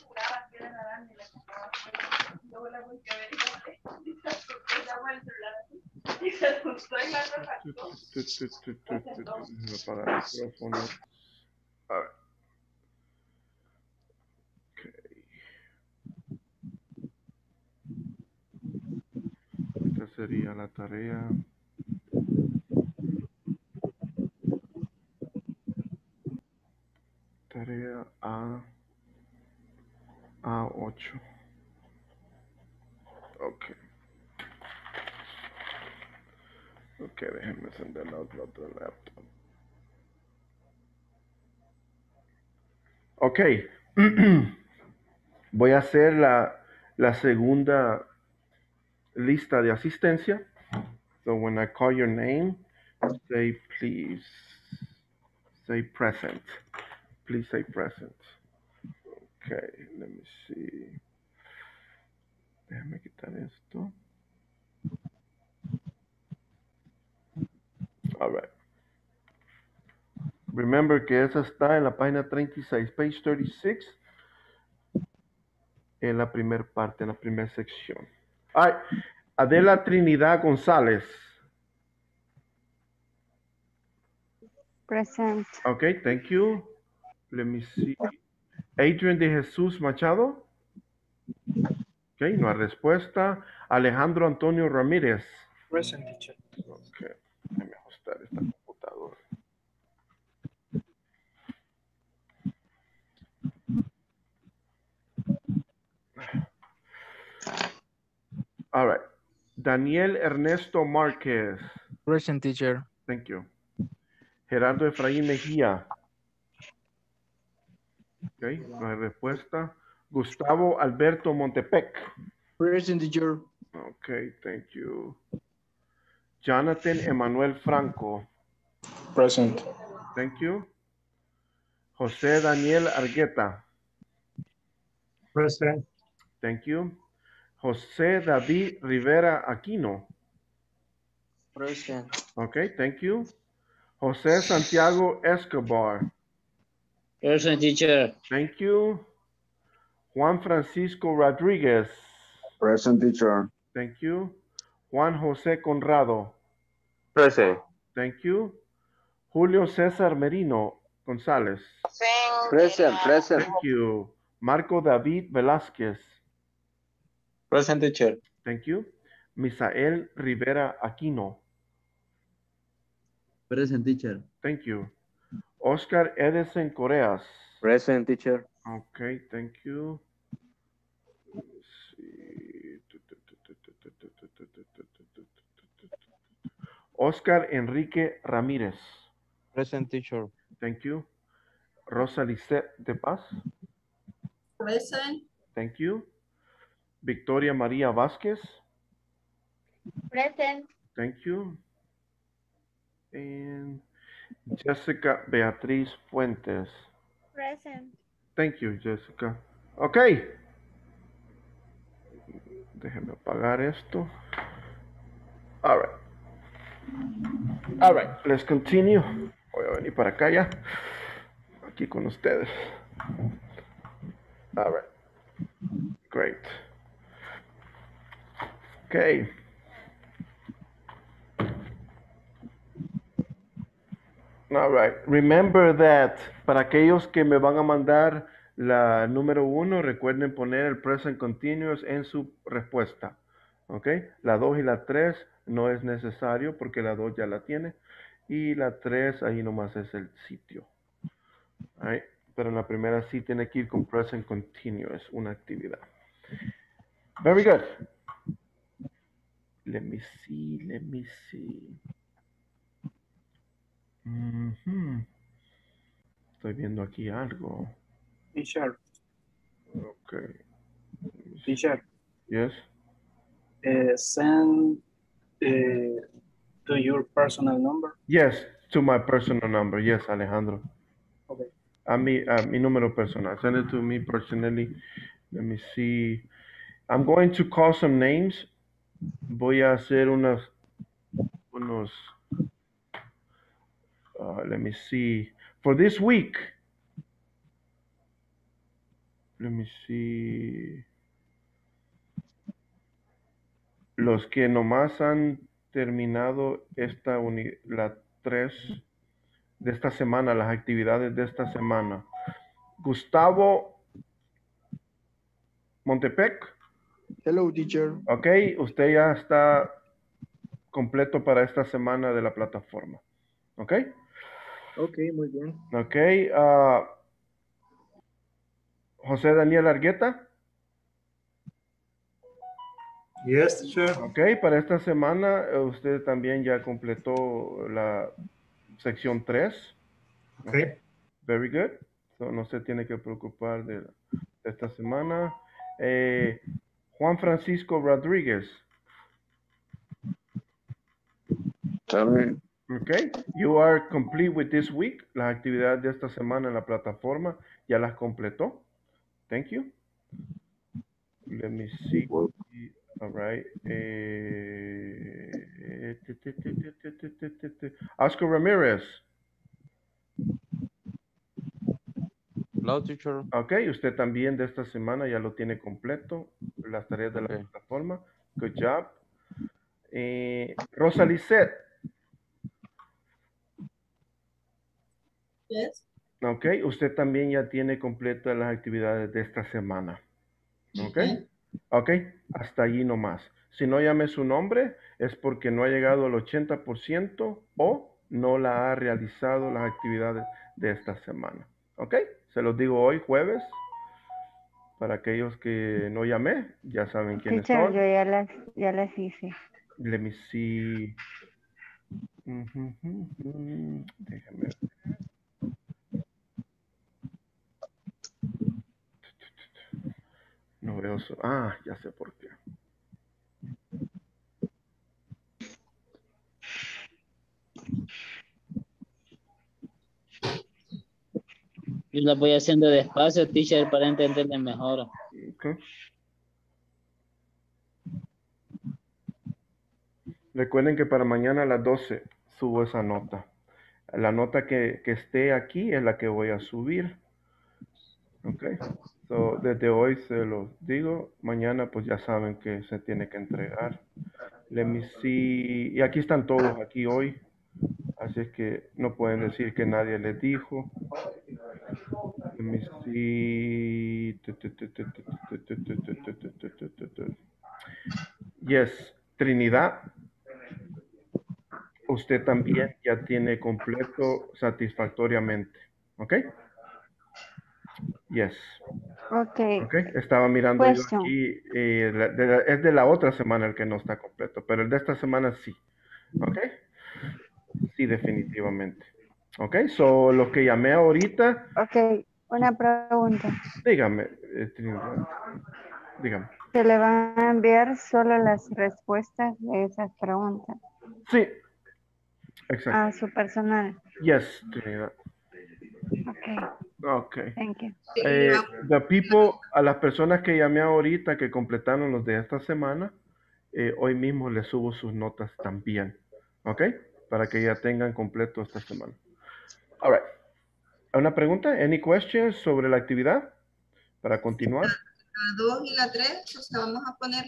Para el micrófono. A ver. Okay. Esta sería la tarea. Tarea A8. Ok. Ok, déjenme encender la otra laptop. Ok. Voy a hacer la segunda lista de asistencia. So when I call your name, say please, say present. Please say present. Okay, let me see. Déjame quitar esto. All right. Remember que esa está en la página 36, page 36. En la primera parte, en la primera sección. All right. Adela Trinidad González. Present. Okay, thank you. Let me see. Adrián de Jesús Machado. Ok, no hay respuesta. Alejandro Antonio Ramírez. Present, teacher. Ok, déjame ajustar esta computadora. All right. Daniel Ernesto Marquez. Present, teacher. Thank you. Gerardo Efraín Mejía. Ok, no hay respuesta. Gustavo Alberto Montepeque. Present, teacher. Ok, thank you. Jonathan Emmanuel Franco. Present. Thank you. Jose Daniel Argueta. Present. Thank you. José David Rivera Aquino. Present. Ok, thank you. José Santiago Escobar. Present, teacher. Thank you. Juan Francisco Rodríguez. Present, teacher. Thank you. Juan José Conrado. Present. Thank you. Julio César Merino González. Present, present. Thank you. Marco David Velásquez. Present, teacher. Thank you. Misael Rivera Aquino. Present, teacher. Thank you. Oscar Edison Coreas. Present, teacher. Okay, thank you. Let me see. Oscar Enrique Ramírez. Present, teacher. Thank you. Rosa Lissette de Paz. Present. Thank you. Victoria María Vázquez. Present. Thank you. And Jessica Beatriz Fuentes. Present. Thank you, Jessica. Ok. Déjenme apagar esto. All right. All right. Let's continue. Voy a venir para acá ya. Aquí con ustedes. All right. Great. Ok. All right. Remember that, para aquellos que me van a mandar la número 1, recuerden poner el present continuous en su respuesta. Ok, la 2 y la 3 no es necesario porque la 2 ya la tiene. Y la 3 ahí nomás es el sitio. All right. pero en la primera sí tiene que ir con present continuous, una actividad. Very good. Let me see. Estoy viendo aquí algo. Teacher. Okay. Teacher. Yes. Send to your personal number. Yes, to my personal number. Yes, Alejandro. Okay. A mi número personal. Send it to me personally. Let me see. I'm going to call some names. Voy a hacer unos, let me see. For this week. Let me see. Los que nomás han terminado las 3 de esta semana, las actividades de esta semana. Gustavo Montepeque. Hello, teacher. Ok, usted ya está completo para esta semana de la plataforma. Ok. Ok, muy bien. Ok. José Daniel Argueta. Yes, teacher. Ok, para esta semana usted también ya completó la sección 3. Ok. Very good. So, no se tiene que preocupar de esta semana. Juan Francisco Rodríguez. También. Okay, you are complete with this week. Las actividades de esta semana en la plataforma ya las completó. Thank you. Let me see. All right. Oscar Ramírez. Hello, teacher. Ok, usted también de esta semana ya lo tiene completo, las tareas de la plataforma. Good job. Rosa Lissette. Yes. Ok, usted también ya tiene completas las actividades de esta semana. Ok. Ok, hasta allí nomás. Si no llame su nombre, es porque no ha llegado al 80% o no la ha realizado las actividades de esta semana. Ok. Se los digo hoy, jueves, para aquellos que no llamé, ya saben quiénes son. Yo ya las hice. Let me see. Déjame ver. No veo eso. Ah, ya sé por qué. Yo la voy haciendo despacio, teacher, para entenderle mejor. Okay. Recuerden que para mañana a las 12 subo esa nota. La nota que esté aquí es la que voy a subir. Ok. So, desde hoy se los digo. Mañana pues ya saben que se tiene que entregar. Let me see. Y aquí están todos aquí hoy. Así es que no pueden decir que nadie les dijo. Let me see. Yes, Trinidad. Usted también ya tiene completo satisfactoriamente. ¿Ok? Yes. Ok. Okay. Estaba mirando yo aquí. Es de la otra semana el que no está completo, pero el de esta semana sí. ¿Ok? Sí, definitivamente. Ok, so los que llamé ahorita. Ok, una pregunta. Dígame, Trinidad. Dígame. ¿Se le van a enviar solo las respuestas de esas preguntas? Sí, exacto. A su personal. Yes, Trinidad. Ok. Ok. Thank you. The people, a las personas que llamé ahorita que completaron los de esta semana, hoy mismo les subo sus notas también. Ok. Para que ya tengan completo esta semana. All right. ¿Una pregunta? ¿Any questions sobre la actividad? Para continuar. La 2 y la 3, o sea, vamos a poner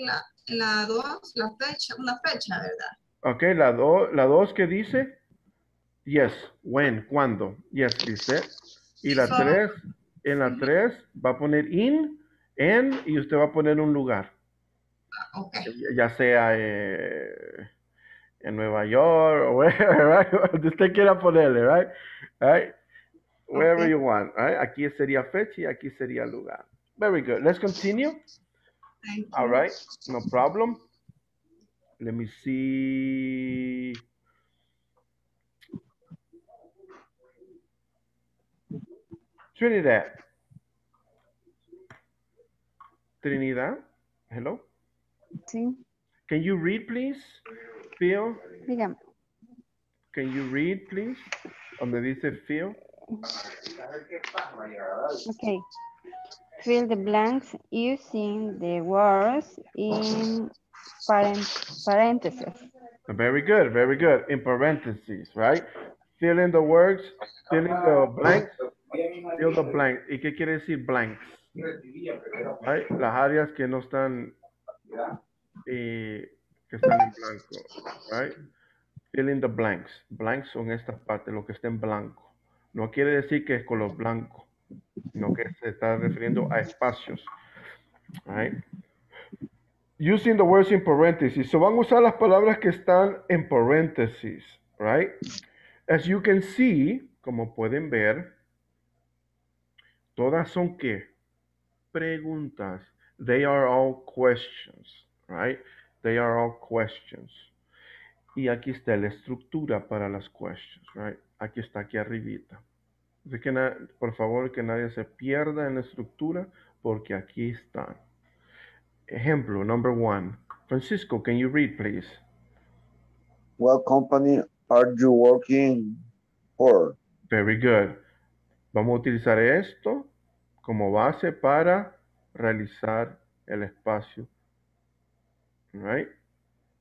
la 2, la fecha, una fecha, ¿verdad? Ok, la 2 que dice, yes, when, cuándo, yes, dice. Y la 3, en la 3 va a poner in, en, y usted va a poner un lugar. Ok. Ya sea... en Nueva York, o wherever, right? Usted quiera ponerle, right? wherever you want. Right? Aquí sería fecha y aquí sería lugar. Very good. Let's continue. Thank you. All right. No problem. Let me see. Trinidad. Trinidad, hello. Sí. Can you read, please, Phil? Dígame. Can you read, please? Donde dice Phil. Okay. Fill the blanks using the words in parentheses. Very good, very good. In parentheses, right? Fill in the words, fill in the blanks. Fill the blank. ¿Y qué quiere decir blanks? Right? Las áreas que no están, que están en blanco. Right? Fill in the blanks. Blanks son estas partes, lo que está en blanco. No quiere decir que es color blanco, sino que se está refiriendo a espacios. Right? Using the words in parentheses. So van a usar las palabras que están en paréntesis. Right? As you can see, como pueden ver, todas son ¿qué? Preguntas. They are all questions, right? They are all questions. Y aquí está la estructura para las questions, right? Aquí está, aquí arribita. Así que por favor, que nadie se pierda en la estructura, porque aquí está. Ejemplo, number one. Francisco, can you read, please? What company are you working for? Very good. Vamos a utilizar esto como base para realizar el espacio, right?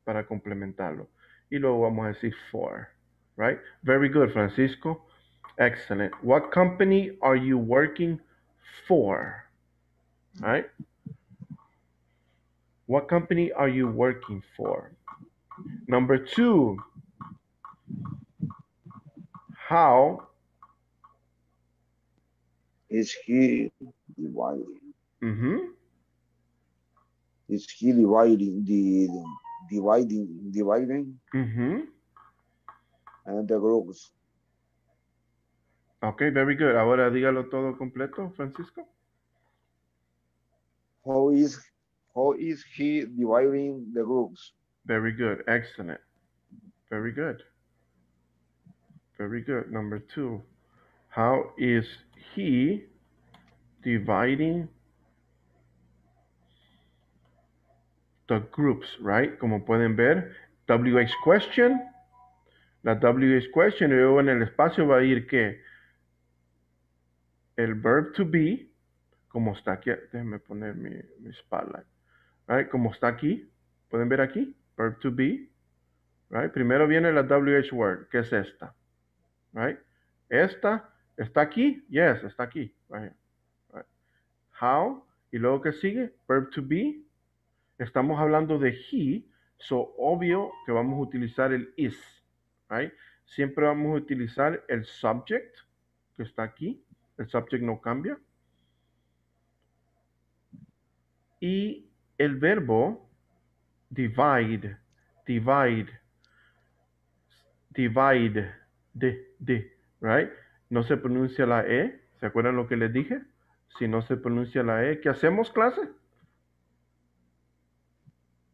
Para complementarlo. Y luego vamos a decir for, right? Very good, Francisco. Excellent. What company are you working for? Right? What company are you working for? Number two. How is he dividing? Mm-hmm. Is he dividing? Mm-hmm. And the groups. Okay, very good. Ahora dígalo todo completo, Francisco. How is he dividing the groups? Very good. Excellent. Very good. Very good. Number two. How is he dividing the groups, right? Como pueden ver, WH question. La WH question, y luego en el espacio va a ir ¿qué? El verb to be, como está aquí. Déjenme poner mi spotlight. Right? Como está aquí. ¿Pueden ver aquí? Verb to be. Right? Primero viene la WH word, que es esta. Right? Esta. ¿Está aquí? Yes, está aquí. Right here. Right. How. Y luego que sigue, verb to be. Estamos hablando de he, so obvio que vamos a utilizar el is. Right? Siempre vamos a utilizar el subject, que está aquí. El subject no cambia. Y el verbo divide, divide. Right? No se pronuncia la E. ¿Se acuerdan lo que les dije? Si no se pronuncia la E, ¿qué hacemos, clase?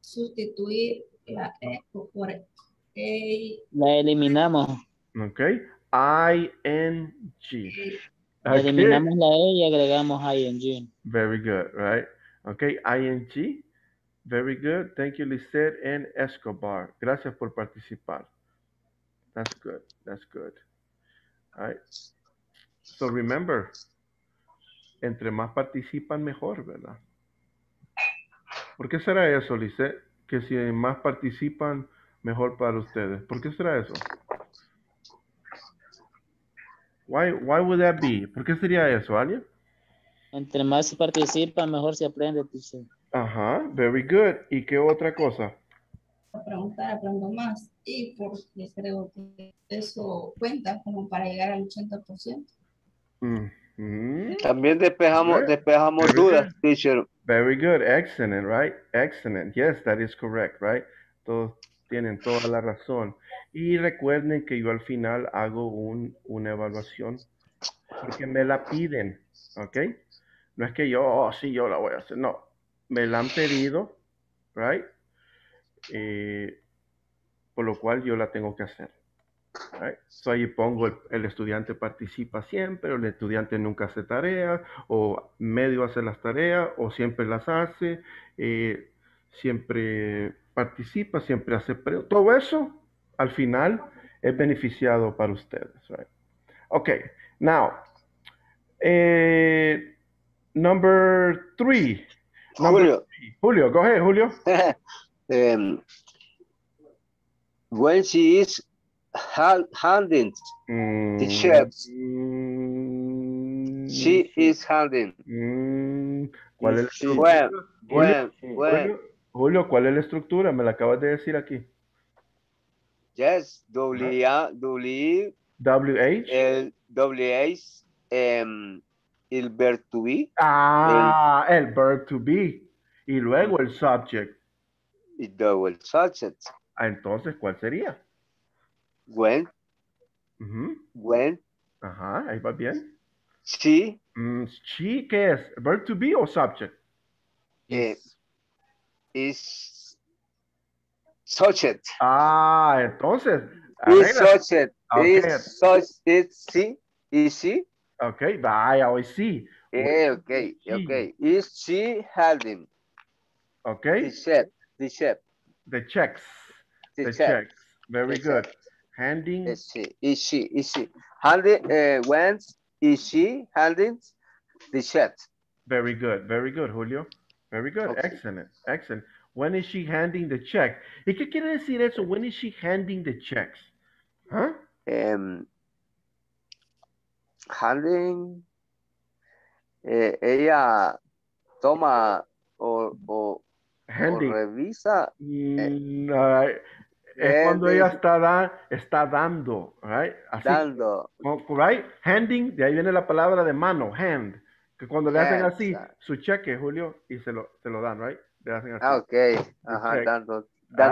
Sustituir la E por E. La eliminamos. Ok. I-N-G. Okay. Eliminamos la E y agregamos I-N-G. Very good, right? Ok, I-N-G. Very good. Thank you, Lissette and Escobar. Gracias por participar. That's good. That's good. All right. So remember, entre más participan mejor, ¿verdad? ¿Por qué será eso, Lissette? Que si más participan mejor para ustedes. ¿Por qué será eso? Why would that be? ¿Por qué sería eso, alguien? Entre más participan mejor se aprende, Lissette. Ajá, very good. ¿Y qué otra cosa? A preguntar, aprendo más. Y les creo que eso cuenta como para llegar al 80%. También despejamos dudas, teacher. Very good, excellent, right? Excellent, yes, that is correct, right? Todos tienen toda la razón. Y recuerden que yo al final hago una evaluación porque me la piden, ¿ok? No es que yo, oh, sí, yo la voy a hacer, no. Me la han pedido, ¿right? Por lo cual yo la tengo que hacer. Right? So ahí pongo el estudiante participa siempre, o el estudiante nunca hace tareas, o medio hace las tareas, o siempre las hace, siempre participa, siempre hace preguntas. Todo eso, al final, es beneficiado para ustedes. Right? Ok, now, number three. Number three. Julio, go ahead, Julio. When she is handing the chefs, she is handing. ¿Cuál es la estructura? Julio, ¿cuál es la estructura? Me la acabas de decir aquí. Yes, el verb to be. Ah, el verb to be. Y luego el subject. Y luego el subject. Ah, entonces, ¿cuál sería? When. When. Ajá, ahí va bien. She. She, ¿qué es? ¿Verb to be o subject? Yes. Is subject. Ah, entonces. Is subject. Okay. Is subject. Sí. Is she. Ok, vaya, hoy sí. Ok. Is she holding? Ok. The checks. Very good. Handing. Is she handing? When is she handing the check? Very good, Julio. Very good. Okay. Excellent. When is she handing the check? ¿Y qué quiere decir eso? When is she handing the checks? Huh? Handing, ella toma o revisa. Es cuando ella está dando, right? Así, dando. Right? Handing, de ahí viene la palabra de mano, hand. Que cuando le hacen así, su cheque, Julio, y se lo dan, right? Le hacen así. Ah, ok. Ajá, dando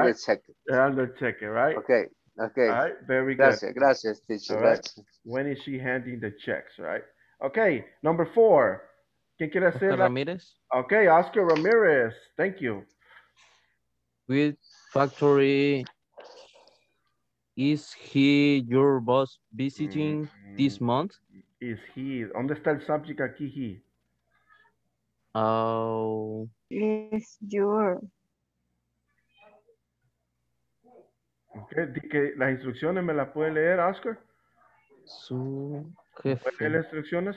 el cheque. Dando el cheque, right? Okay. All right, very good. Gracias, teacher. Right. Gracias. When is she handing the checks, right? Okay, number 4. ¿Quién quiere hacer? Oscar Ramírez. Okay, Oscar Ramirez. Thank you. With factory, is he your boss visiting this month? Is he? ¿Dónde está el subject aquí? He. Oh. Is your. Okay, las instrucciones me las puede leer, Oscar. Su jefe. ¿Puede leer las instrucciones?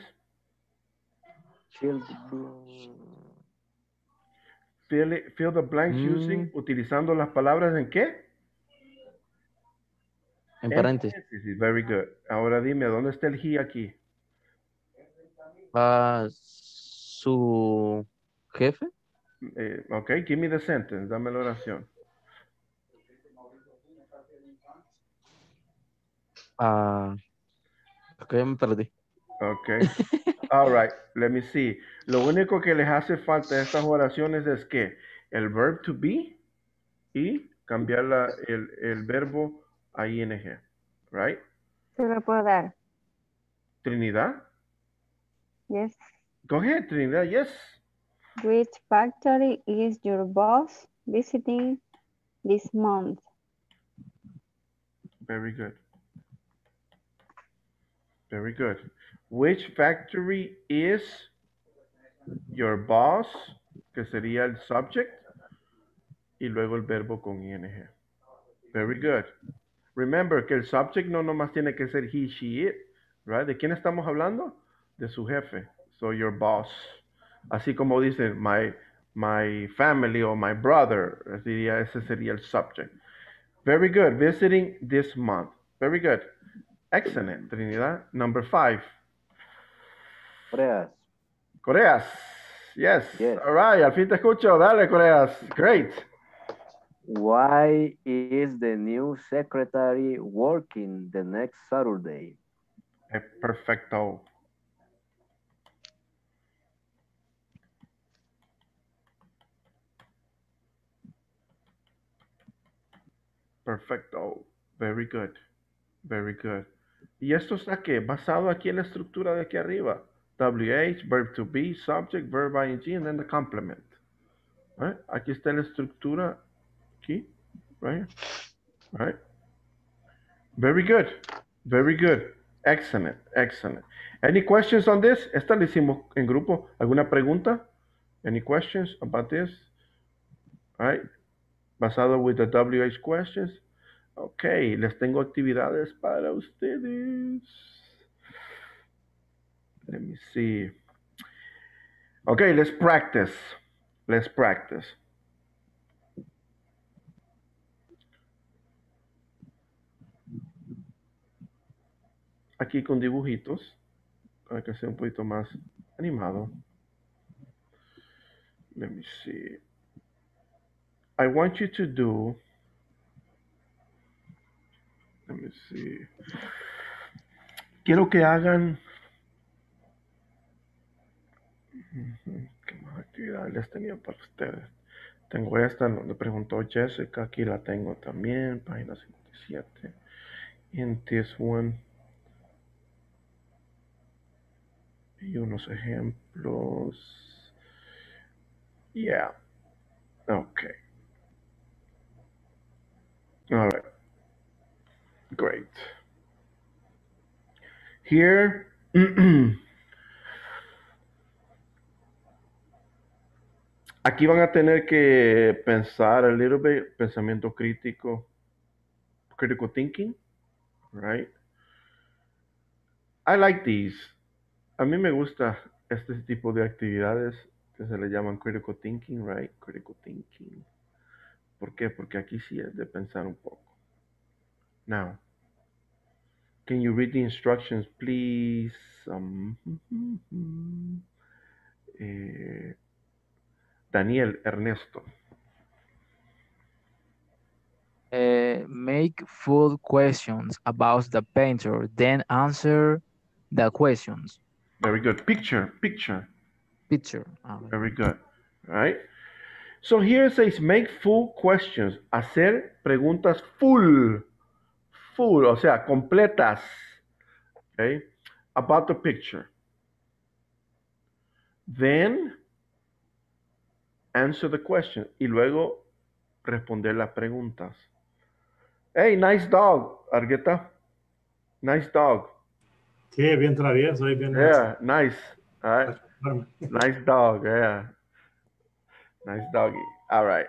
Fill the blanks utilizando las palabras en qué? En paréntesis. Very good. Ahora dime, ¿dónde está el he aquí? Su jefe. Ok, give me the sentence, dame la oración. Ok, me perdí. Ok. All right, let me see. Lo único que les hace falta a estas oraciones es que el verb to be y cambiar el verbo a ing. Right? ¿Te lo puedo dar? ¿Trinidad? Yes. Go ahead, Trinidad, yes. Which factory is your boss visiting this month? Very good. Which factory is your boss? Que sería el subject. Y luego el verbo con ing. Very good. Remember que el subject no nomás tiene que ser he, she, it. Right? ¿De quién estamos hablando? De su jefe. So your boss. Así como dicen my family o my brother. Ese sería el subject. Very good. Visiting this month. Very good. Excellent, Trinidad. Number 5. Coreas. Yes. All right, al fin te escucho. Dale, Coreas. Great. Why is the new secretary working the next Saturday? Perfecto. Very good. Y esto está que basado aquí en la estructura de aquí arriba. WH, verb to be, subject, verb ing, and then the complement. Right? Aquí está la estructura. Aquí. Right? Right? Very good. Very good. Excellent. Excellent. Any questions on this? Esta la hicimos en grupo. ¿Alguna pregunta? Any questions about this? All right. Basado with the WH questions. Ok, les tengo actividades para ustedes. Let me see. Ok, let's practice. Let's practice. Aquí con dibujitos, para que sea un poquito más animado. Let me see. I want you to do... Let me see. Quiero que hagan... ¿Qué más actividades tenía para ustedes? Tengo esta, le preguntó Jessica. Aquí la tengo también, página 57. In this one. Y unos ejemplos. Yeah. Okay. All right. Great. Here, aquí van a tener que pensar a little bit, pensamiento crítico, critical thinking, right? I like these. A mí me gusta este tipo de actividades que se le llaman critical thinking, right? Critical thinking. ¿Por qué? Porque aquí sí es de pensar un poco. Now, can you read the instructions, please? Daniel Ernesto. Make full questions about the painter, then answer the questions. Very good. Picture, picture. Picture. Very good. All right. So here it says make full questions. Hacer preguntas full. Full, o sea, completas, okay, about the picture. Then, answer the question. Y luego, responder las preguntas. Hey, nice dog, Argueta. Nice dog. Sí, bien travieso. Bien yeah, nice. All right. Nice dog, yeah. Nice doggy. All right.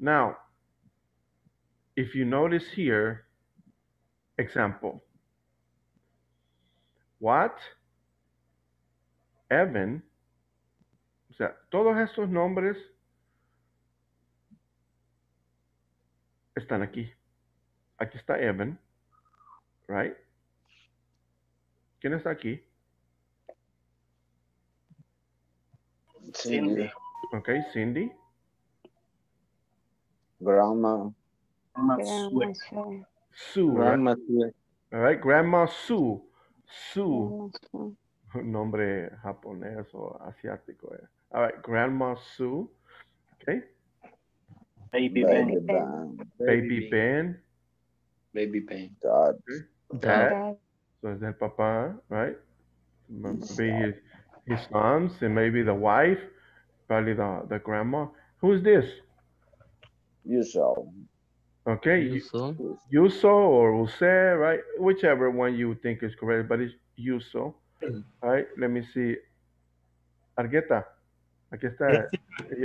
Now, if you notice here, example. What? Evan. O sea, todos estos nombres están aquí. Aquí está Evan. Right? ¿Quién está aquí? Cindy. Ok, Cindy. Grandma. Grandma Sue. Sue, Grandma right? Sue. All right, Grandma Sue. Sue, un nombre japonés o asiático. All right, Grandma Sue. Okay. Baby Ben. Dad. So is that Papa, right? Maybe his sons and maybe the wife, probably the grandma. Who is this? Yourself. Okay, Yuso or Use, right? Whichever one you think is correct, but it's Yuso. All right, let me see. Argueta, aquí está.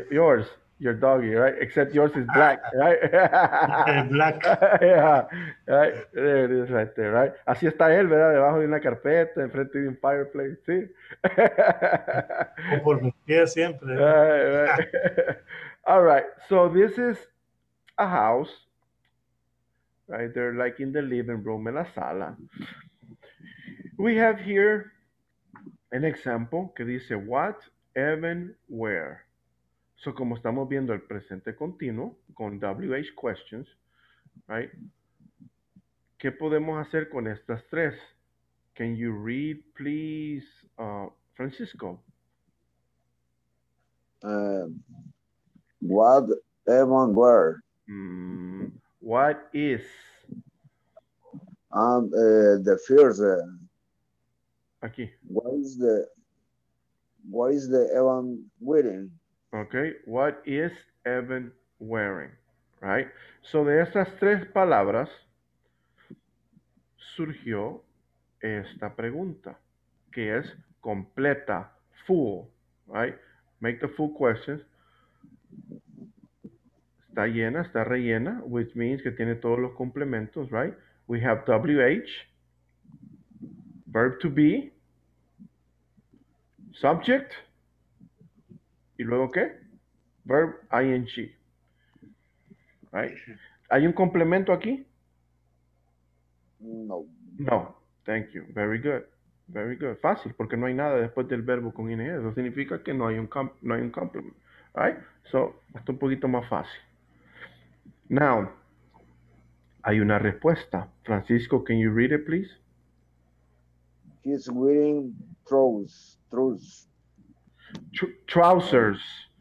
Yours, your doggy, right? Except yours is black, right? Black. Yeah, right? There it is right there, right? Así está él, ¿verdad? Debajo de una carpeta, enfrente de un fireplace, ¿sí? Por mis pies siempre. Right. All right, so this is a house. Right, they're like in the living room, en la sala. We have here an example que dice what, even, where. So, como estamos viendo el presente continuo con WH questions, right? ¿Qué podemos hacer con estas tres? Can you read, please, Francisco? What, even, where? What is? And the first. Aquí. What is the Evan wearing? Okay, what is Evan wearing? Right. So de estas tres palabras surgió esta pregunta, que es completa, full, right? Make the full questions. Está llena, está rellena, which means que tiene todos los complementos, right? We have WH, verb to be, subject, y luego ¿qué? Verb ing, right? ¿Hay un complemento aquí? No. No. Thank you. Very good. Very good. Fácil, porque no hay nada después del verbo con ing. Eso significa que no hay un complemento. Right? So, está un poquito más fácil. Now, hay una respuesta. Francisco, can you read it, please? He's wearing trousers. Trousers.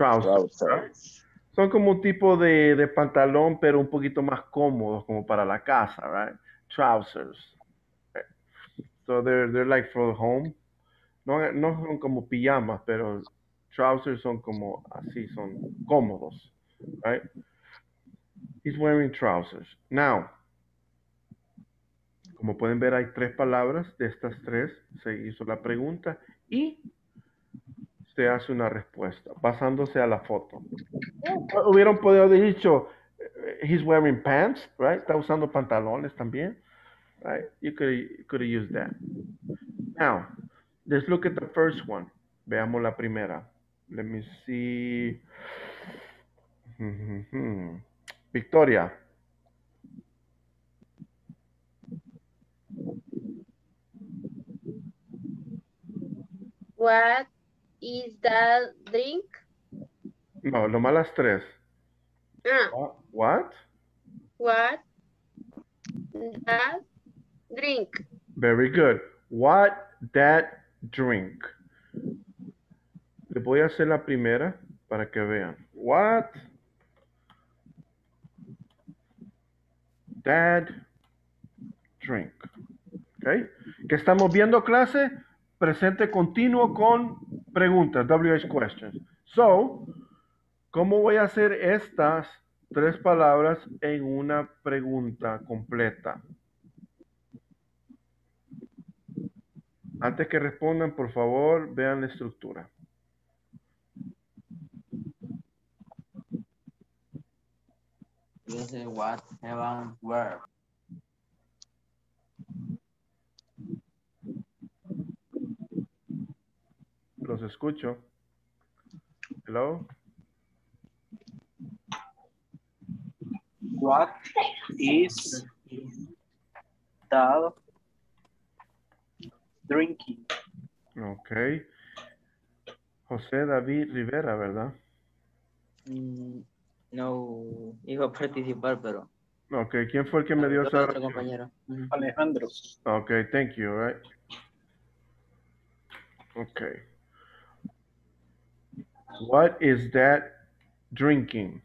Right? Son como un tipo de pantalón, pero un poquito más cómodos, como para la casa, right? Trousers. Okay. So they're like from home. No son como pijamas, pero trousers son como así, son cómodos, right? He's wearing trousers. Now, como pueden ver, hay tres palabras. De estas tres se hizo la pregunta y se hace una respuesta basándose a la foto. Hubieran podido haber dicho, he's wearing pants, right? Está usando pantalones también, right? You could use that. Now, let's look at the first one. Veamos la primera. Let me see. Victoria. What is that drink? No, lo malas tres. What? What? That drink. Very good. What that drink. Le voy a hacer la primera para que vean. What that drink. Okay. ¿Qué estamos viendo, clase? Presente continuo con preguntas, WH questions. So, ¿cómo voy a hacer estas tres palabras en una pregunta completa? Antes que respondan, por favor, vean la estructura. Use what, Evan, where. Los escucho. Hello. What is that drinking? Okay. José David Rivera, ¿verdad? No, iba a participar, pero... Okay, ¿quién fue el que me dio esa... Otro compañero. Alejandro. Okay, thank you, all right. Okay. What is that drinking?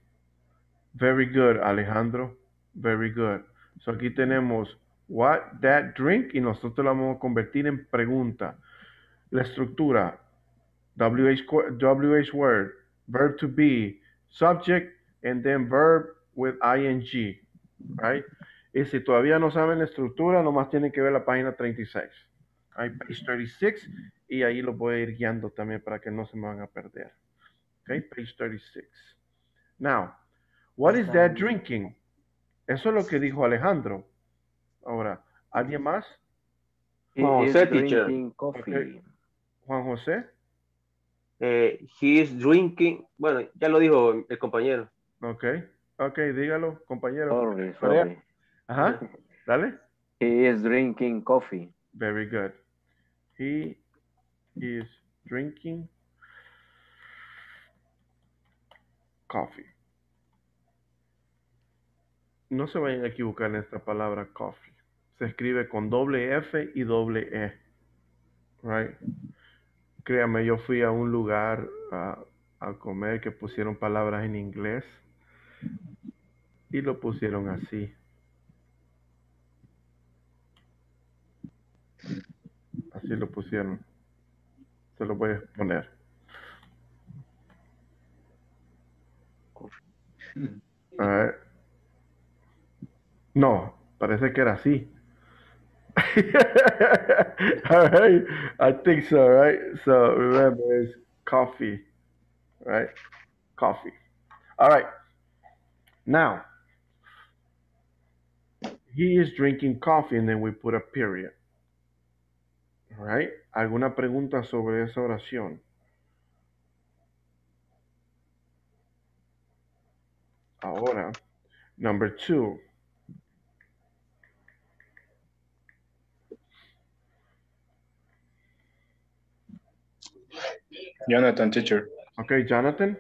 Very good, Alejandro. Very good. So aquí tenemos what that drink y nosotros la vamos a convertir en pregunta. La estructura. WH word, verb to be, subject, and then verb with ing. Right? Y si todavía no saben la estructura, nomás tienen que ver la página 36. Hay page 36 y ahí los voy a ir guiando también para que no se me van a perder. Okay, page 36. Now, what is that drinking? Eso es lo que dijo Alejandro. Ahora, ¿alguien más? Juan José, teacher. Okay. Juan José. He is drinking. Bueno, ya lo dijo el compañero. Ok, dígalo, compañero. Sorry. Ajá, dale. He is drinking coffee. Very good. He is drinking coffee. No se vayan a equivocar en esta palabra coffee. Se escribe con doble F y doble E. Right? Créame, yo fui a un lugar a comer que pusieron palabras en inglés y lo pusieron así. si lo pusieron. Se lo voy a poner. A ver. No, parece que era así. All right, I think so, right? So remember, it's coffee, right? Coffee. All right. Now, he is drinking coffee, and then we put a period. All right. ¿Alguna pregunta sobre esa oración? Ahora, number two. Jonathan, teacher. Ok, Jonathan.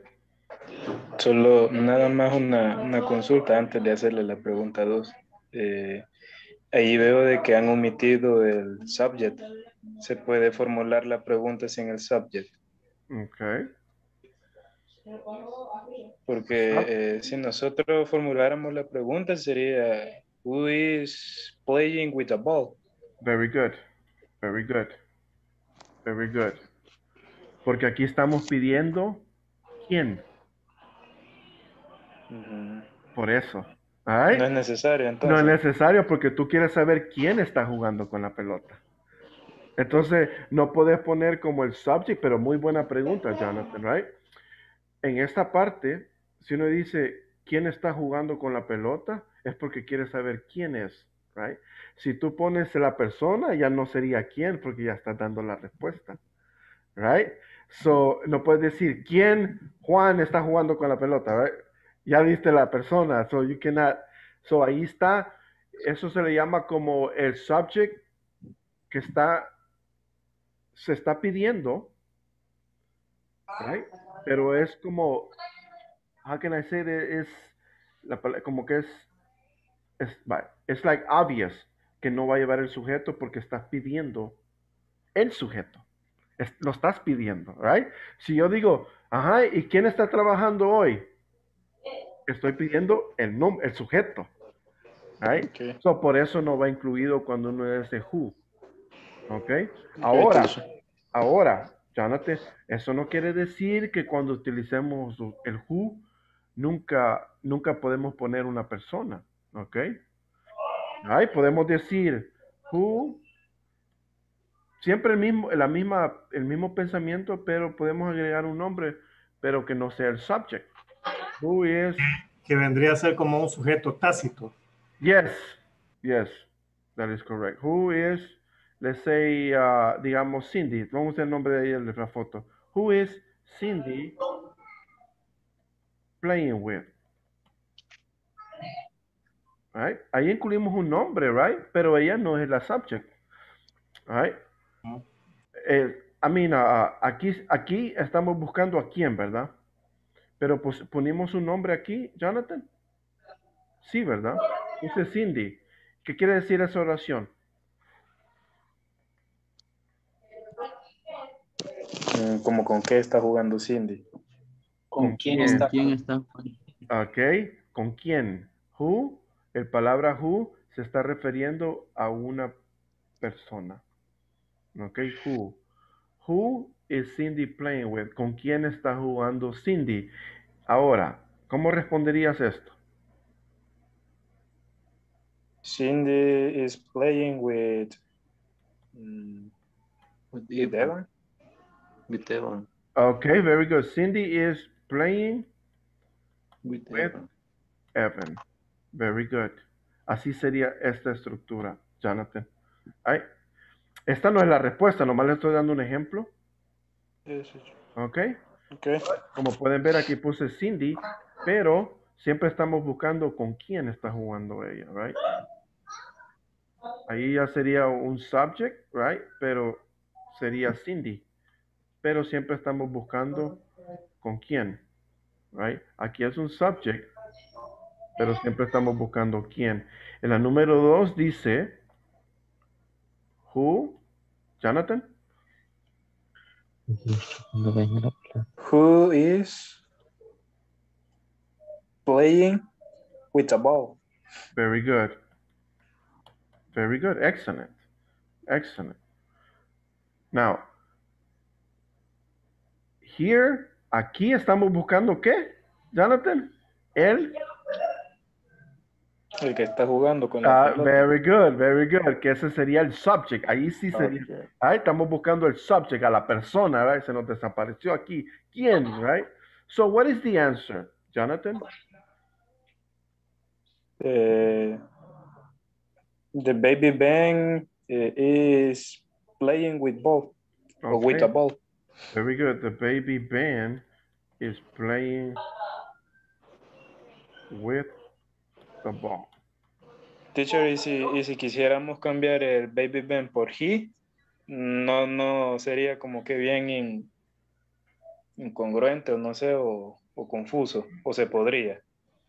Solo nada más una consulta antes de hacerle la pregunta 2. Ahí veo de que han omitido el subject. ¿Se puede formular la pregunta sin el subject? Ok. Porque si nosotros formuláramos la pregunta sería who is playing with a ball? Very good. Very good. Very good. Porque aquí estamos pidiendo quién. Por eso. All right. No es necesario, entonces. No es necesario porque tú quieres saber quién está jugando con la pelota. Entonces, no puedes poner como el subject, pero muy buena pregunta, Jonathan, right? En esta parte, si uno dice quién está jugando con la pelota, es porque quiere saber quién es, right? Si tú pones la persona, ya no sería quién, porque ya estás dando la respuesta, right? So, no puedes decir quién Juan está jugando con la pelota, right? Ya viste la persona, so you cannot. So, ahí está, eso se le llama como el subject que se está pidiendo, right? Pero es como, how can I say that, como que es like obvious que no va a llevar el sujeto porque estás pidiendo el sujeto. Lo estás pidiendo, right? Si yo digo, ajá, ¿y quién está trabajando hoy? Estoy pidiendo el sujeto, right? Okay. So, por eso no va incluido cuando uno dice who, ¿ok? Ahora, Jonathan, eso no quiere decir que cuando utilicemos el who, nunca podemos poner una persona, ¿ok? Ahí podemos decir who... Siempre el mismo pensamiento, pero podemos agregar un nombre, pero que no sea el subject. Who is... Que vendría a ser como un sujeto tácito. Yes, yes, that is correct. Who is, let's say, digamos, Cindy. Vamos a usar el nombre de ella en la foto. Who is Cindy playing with? Right? Ahí incluimos un nombre, right? Pero ella no es la subject, right? Aquí estamos buscando a quién, ¿verdad? Pero pues ponemos un nombre aquí, Jonathan. Sí, ¿verdad? Dice Cindy. ¿Qué quiere decir esa oración? ¿Como con qué está jugando Cindy? ¿Con quién está? Ok, ¿con quién? Who, el palabra who se está refiriendo a una persona. Okay, who? Who is Cindy playing with? ¿Con quién está jugando Cindy? Ahora, ¿cómo responderías esto? Cindy is playing with Evan. With Evan. Okay, very good. Cindy is playing with Evan. Very good. Así sería esta estructura, Jonathan. Right. Esta no es la respuesta, nomás le estoy dando un ejemplo. Ok. Como pueden ver, aquí puse Cindy, pero siempre estamos buscando con quién está jugando ella, right? Ahí ya sería un subject, right? Pero sería Cindy. Pero siempre estamos buscando con quién, right? Aquí es un subject, pero siempre estamos buscando quién. En la número 2 dice, who... Jonathan? Who is playing with a ball? Very good. Very good. Excellent. Excellent. Now, here, aquí estamos buscando ¿qué, Jonathan? El que está jugando con la pelota. Very good, very good. Que ese sería el subject. Ahí sí sería. Ahí estamos buscando el subject, a la persona, right? Se nos desapareció aquí. ¿Quién, right? So, what is the answer, Jonathan? The baby Ben is playing with ball, okay, or with a ball. Very good. The baby Ben is playing with the ball. Teacher, y si quisiéramos cambiar el baby Ben por he, no sería como que bien incongruente, o no sé, o confuso, o se podría.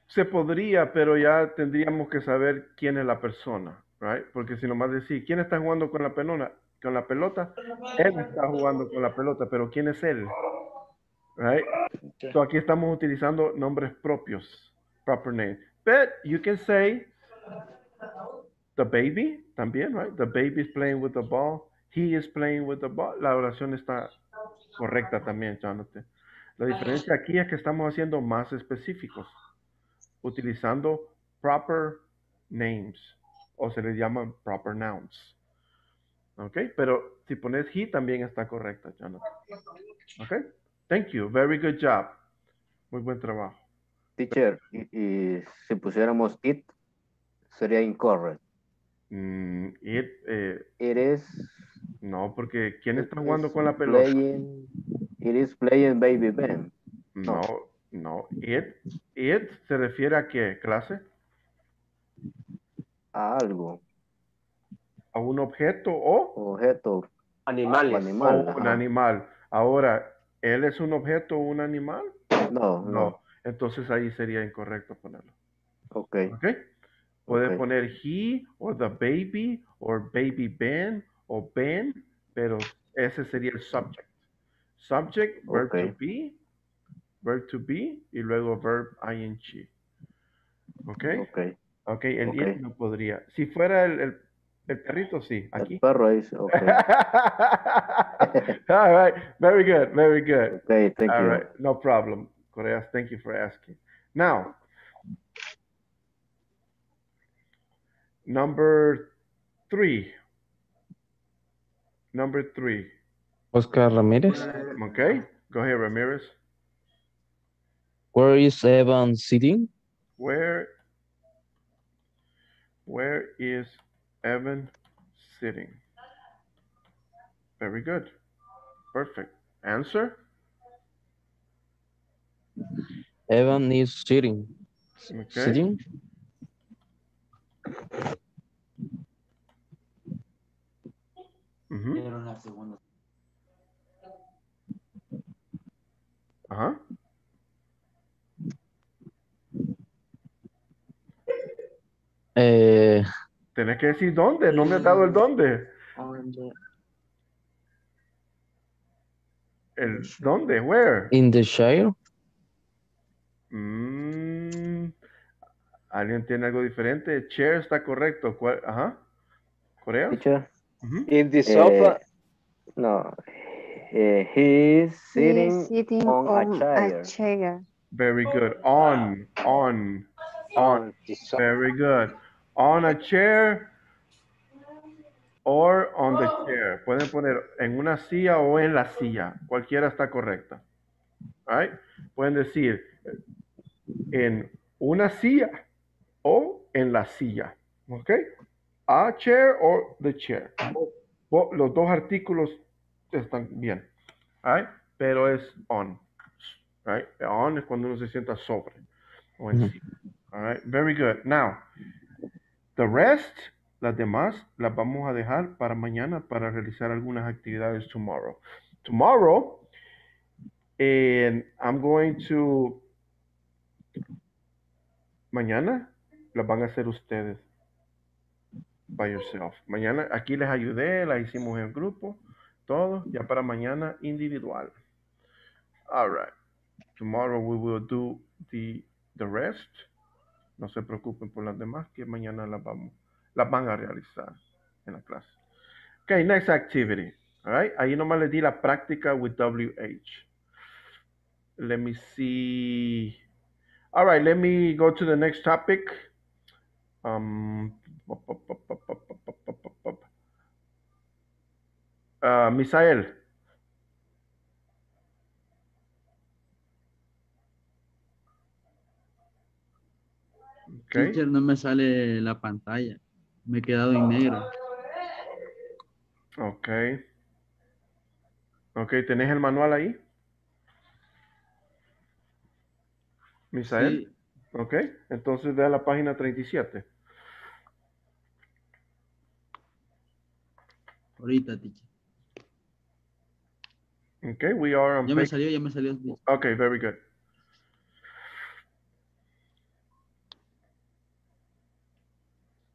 Se podría, pero ya tendríamos que saber quién es la persona, right? Porque si nomás decir, ¿quién está jugando con la pelota? Él está jugando con la pelota, pero ¿quién es él? Right? Okay. So aquí estamos utilizando nombres propios, proper name. But you can say the baby también, right? The baby is playing with the ball. He is playing with the ball. La oración está correcta también, Jonathan. La diferencia aquí es que estamos haciendo más específicos, utilizando proper names, o se les llaman proper nouns. Ok, pero si pones he también está correcta, Jonathan. Ok, thank you, very good job. Muy buen trabajo. Teacher, y si pusiéramos it, sería incorrecto. It is... No, porque ¿quién está jugando con la pelota? It is playing baby Ben. No. No, it se refiere a qué clase? A algo. A un objeto o... Objeto. Animales. O un animal. Ahora, ¿él es un objeto o un animal? No. Entonces ahí sería incorrecto ponerlo. Ok. Okay. Puedes poner he, o the baby, o baby Ben, o Ben, pero ese sería el subject. Subject, verb to be. Verb to be y luego verb ing. Ok, el ir no podría. Si fuera el perrito, sí. Aquí. El perro es, ok. All right, very good, very good. Ok, thank you. All right, no problem, Coreas, thank you for asking. Now, number three. Oscar Ramírez. Ok, go ahead, Ramírez. Where is Evan sitting? Where is Evan sitting? Very good. Perfect. Answer? Evan is sitting. Okay. Sitting? Mm-hmm. Uh-huh. Tenés que decir dónde, no me has dado el dónde. El dónde, where. In the Shire. ¿Alguien tiene algo diferente? Chair está correcto. Ajá. ¿Corea? In the sofa. No. He is sitting on a chair. Very good. On. Very good. On a chair or on the chair. Pueden poner en una silla o en la silla. Cualquiera está correcta. Right? Pueden decir en una silla o en la silla. ¿Ok? A chair or the chair. Los dos artículos están bien. Right? Pero es on. Right? On es cuando uno se sienta sobre o encima. All right, very good. Now, the rest, las demás, las vamos a dejar para mañana para realizar algunas actividades tomorrow. Tomorrow, and I'm going to... Mañana, las van a hacer ustedes by yourself. Mañana, aquí les ayudé, las hicimos en grupo, todo, ya para mañana individual. All right. Tomorrow we will do the rest. No se preocupen por las demás, que mañana las van a realizar en la clase. Okay, next activity. All right. Ahí nomás le di la práctica with WH. Let me see. All right, let me go to the next topic. Misael. Okay. Teacher, no me sale la pantalla. Me he quedado en negro. Ok. Ok, ¿tenés el manual ahí? Misael. Sí. Ok, entonces ve a la página 37. Ahorita, teacher. Okay, we are on ya me salió. Okay, very good.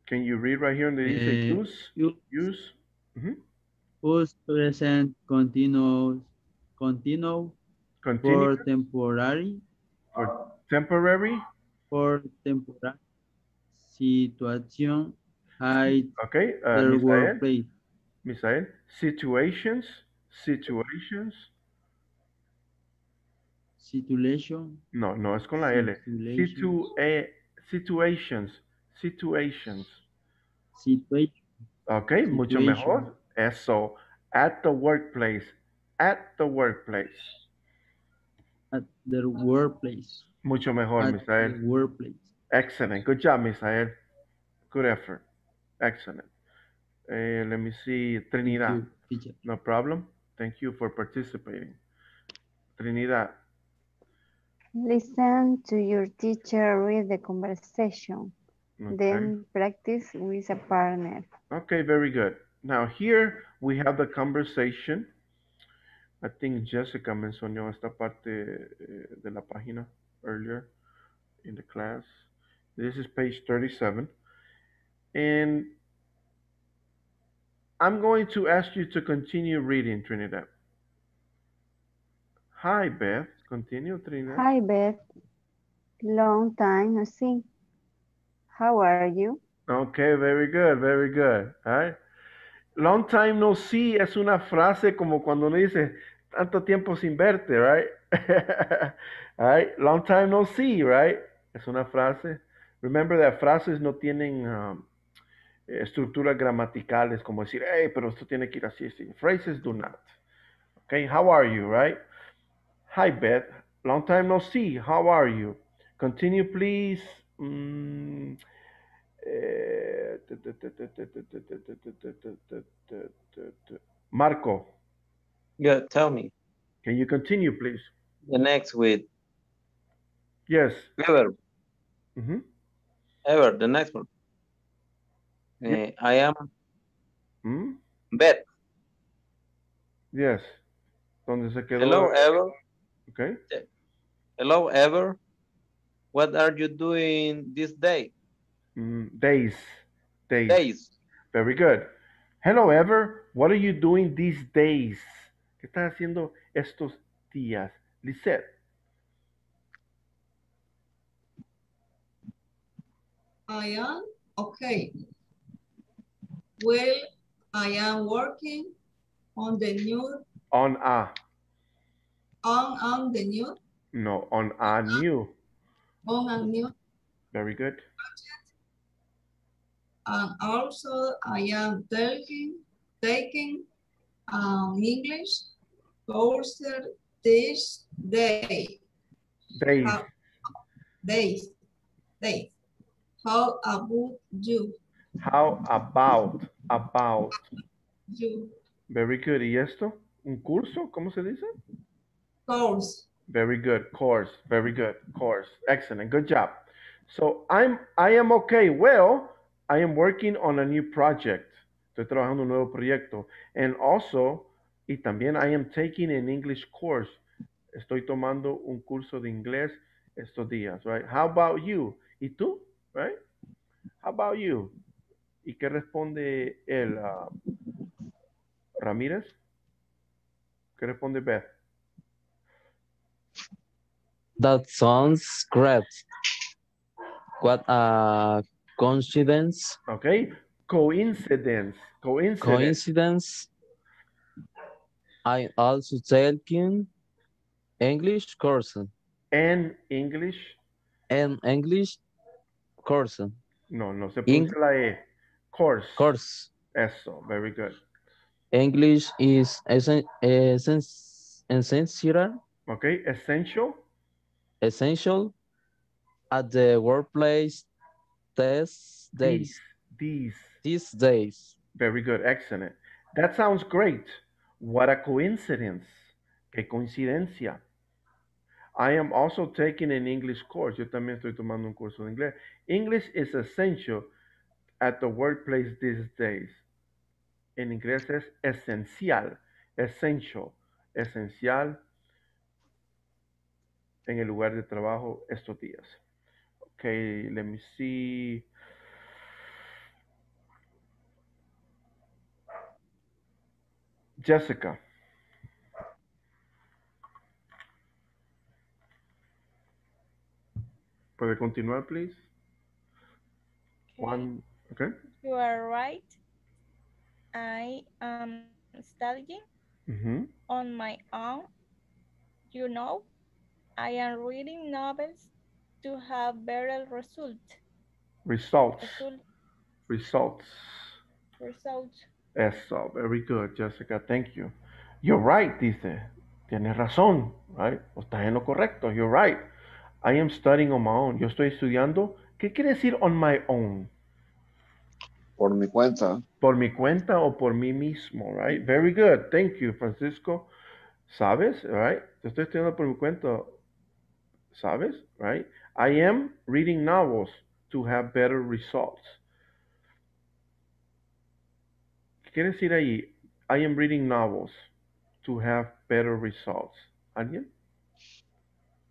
Can you read right here in the use? Mm-hmm. Use present continuous, for temporary. For temporary? For temporary situation. Okay, Misael, situations. No, es con la L. Situations. Ok, situation. Mucho mejor. Eso. At the workplace. Mucho mejor, Misael. Excellent. Good job, Misael. Good effort. Excellent. Let me see. Trinidad. No problem. Thank you for participating. Trinidad. Listen to your teacher read the conversation. Okay. Then practice with a partner. Okay, very good. Now here we have the conversation. I think Jessica mencionó esta parte de la página earlier in the class. This is page 37. And I'm going to ask you to continue reading, Trinidad. Hi, Beth. Continue, Trinidad. Hi, Beth. Long time no see. How are you? Okay, very good, very good. All right. Long time no see es una frase como cuando uno dice tanto tiempo sin verte, right? All right. Long time no see, right? Es una frase. Remember that frases no tienen estructuras gramaticales como decir, hey, pero esto tiene que ir así, así. Phrases do not. Okay, how are you, right? Hi, Beth. Long time no see. How are you? Continue, please. Marco. Yeah, tell me. Can you continue, please? The next with. Yes. Ever. Mm-hmm. Ever, the next one. I am Beth. Yes. ¿Dónde se quedó? Hello, Ever. Okay. Hello, Ever. What are you doing this day? Days. Very good. Hello, Ever. What are you doing these days? ¿Qué estás haciendo estos días? Lissette. I am. Okay. Well, I am working on the new. On a new. Very good. Project. And also, I am taking English course this day. Days. How about you? How about you. Very good. ¿Y esto? ¿Un curso? ¿Cómo se dice? Course. Very good. Course. Very good. Course. Excellent. Good job. So I am okay. Well, I am working on a new project. Estoy trabajando un nuevo proyecto. And also, y también I am taking an English course. Estoy tomando un curso de inglés estos días, right? How about you? ¿Y tú? Right? How about you? ¿Y qué responde él? Ramírez. ¿Qué responde Beth? That sounds great. What a coincidence. Okay. Coincidence. I'm also taking English course. An English course. No, no se pronuncia la E. Course. Course. Eso, very good. English is essential. Okay, essential. Essential at the workplace these days. These days. Very good, excellent. That sounds great. What a coincidence. Qué coincidencia. I am also taking an English course. Yo también estoy tomando un curso de inglés. English is essential at the workplace these days. En inglés es esencial. Essential. Esencial en el lugar de trabajo estos días. Okay, let me see. Jessica. ¿Puede continuar, please? One, okay. You are right. I am studying on my own. You know, I am reading novels to have better results. Eso, very good, Jessica, thank you. You're right, dice. Tienes razón, right? O estás en lo correcto, you're right. I am studying on my own. Yo estoy estudiando. ¿Qué quiere decir on my own? Por mi cuenta. Por mi cuenta o por mí mismo, right? Very good, thank you, Francisco. ¿Sabes? Right? Yo estoy estudiando por mi cuenta. ¿Sabes? Right? I am reading novels to have better results. ¿Qué quiere decir ahí? I am reading novels to have better results. ¿Alguien?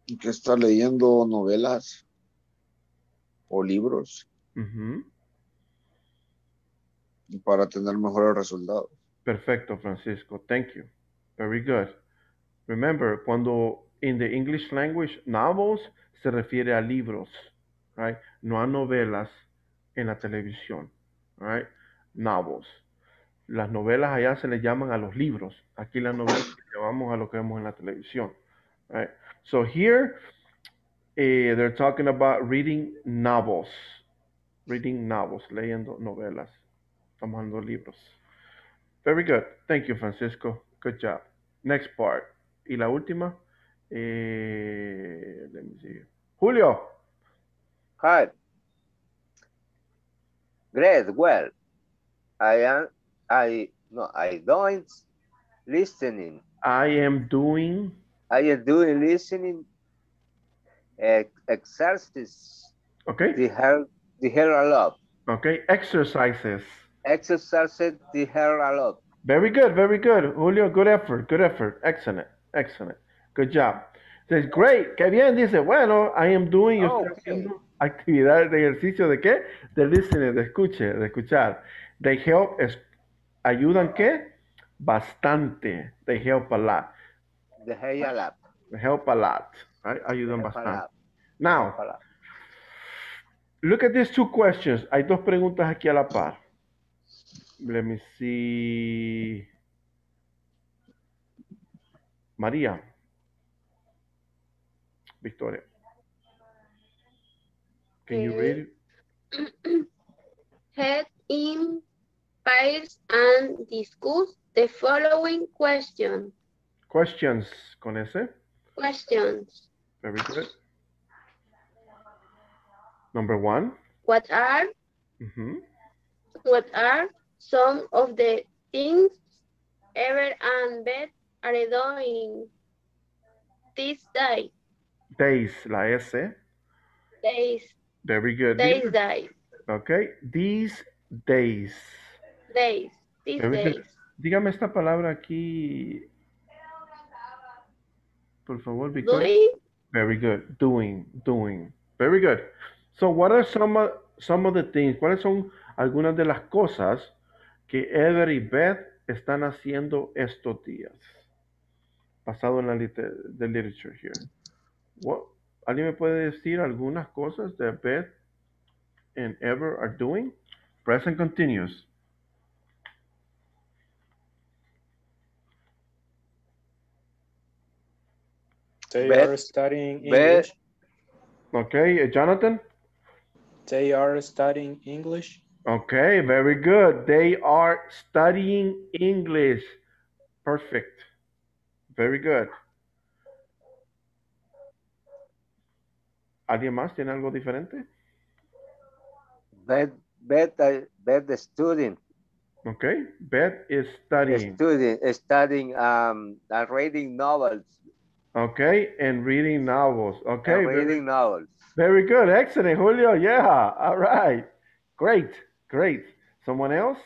Que está leyendo novelas o libros para tener mejores resultados. Perfecto, Francisco. Thank you. Very good. Remember, cuando in the English language, novels se refiere a libros, right? No a novelas en la televisión, right? Novels. Las novelas allá se les llaman a los libros. Aquí las novelas le llamamos a lo que vemos en la televisión. Right? So here, they're talking about reading novels. Reading novels, leyendo novelas, tomando libros. Very good. Thank you, Francisco. Good job. Next part. Y la última. Let me see. Julio. Hi. Great. Well, I am doing listening exercises. Okay. The hair a lot. Okay. Exercises the hair a lot. Very good. Very good. Julio, good effort. Good effort. Excellent. Excellent. Good job. Says great. Qué bien. Dice, bueno, I am doing. Yo estoy haciendo actividad de ejercicio de qué? De listening, de escuchar. They help. ¿Ayudan qué? Bastante. They help a lot. They help a lot. They help a lot. Right? Ayudan bastante. Now, look at these two questions. Hay dos preguntas aquí a la par. Let me see. María. Victoria. Can you read it? Head in pairs and discuss the following question. Questions, con ese. Questions. Very good. Number one. What are some of the things Ever and Beth are doing this day? Days, la S. Days. Very good. Days, days. Okay, these days. Days, these Very days. Good. Dígame esta palabra aquí. Por favor, Victoria. Doing? Very good. Doing. Very good. So, what are some of the things? ¿Cuáles son algunas de las cosas que Ever y Beth están haciendo estos días? Basado en la literature here. ¿Alguien me puede decir algunas cosas that Beth and Ever are doing? Present continuous. They are studying English. Okay, Jonathan? They are studying English. Okay, very good. They are studying English. Perfect. Very good. ¿Alguien más tiene algo diferente? Bed the student. Okay, Beth is studying. Studying reading novels. Okay, and reading novels. Okay. And reading novels. Very good. Excellent, Julio. Yeah. All right. Great. Great. Someone else?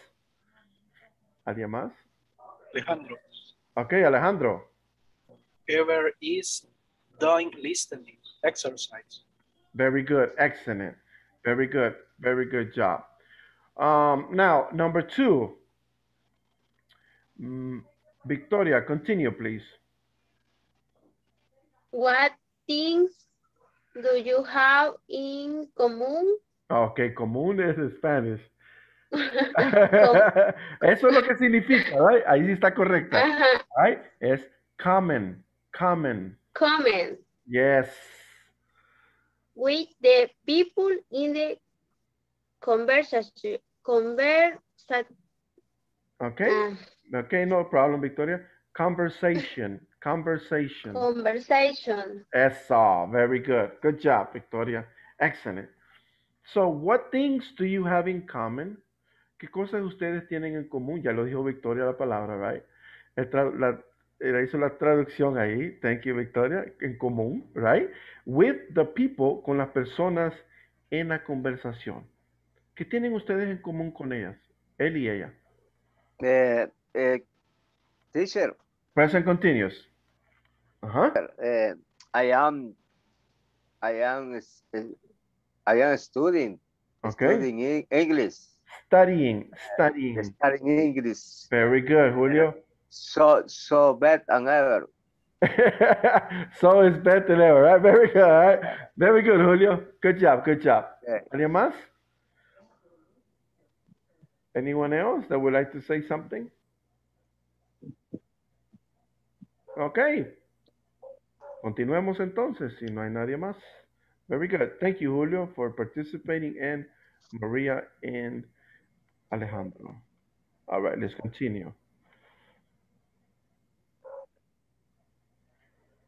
¿Alguien más? Alejandro. Okay, Alejandro. Ever is doing listening exercise. Very good. Excellent. Very good. Very good job. Now, number two. Victoria, continue, please. What things do you have in common? Okay, común es Spanish. Eso es lo que significa, right? Ahí sí está correcta. Right? Es common. Common. Common. Yes. With the people in the conversation. Okay. Okay, no problem, Victoria. Conversation. Conversation. Conversation. Eso. Very good. Good job, Victoria. Excellent. So, what things do you have in common? ¿Qué cosas ustedes tienen en común? Ya lo dijo Victoria la palabra, right? Hizo la traducción ahí. Thank you, Victoria. En común, right? With the people, con las personas en la conversación. ¿Qué tienen ustedes en común con ellas? Él y ella. Teacher. Present continuous. Uh-huh. I am studying. Okay. Studying English. Studying English. Very good, Julio. So better than ever. So is better than ever, right? Very good, right? Very good, Julio. Good job, good job. ¿Alguien más? Anyone else that would like to say something? Okay. Continuemos entonces, si no hay nadie más. Very good. Thank you, Julio, for participating, and Maria and Alejandro. All right, let's continue.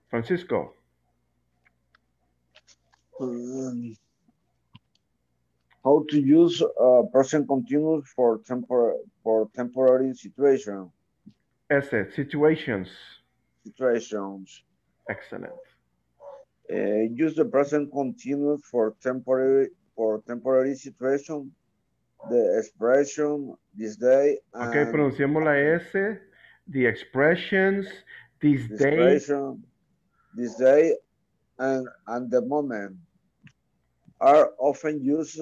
Francisco. How to use present continuous for temporary situation. Ese, situations. Excellent. Use the present continuous for temporary situation. The expression this day. Okay, pronunciamos la S. The expressions this day and the moment are often used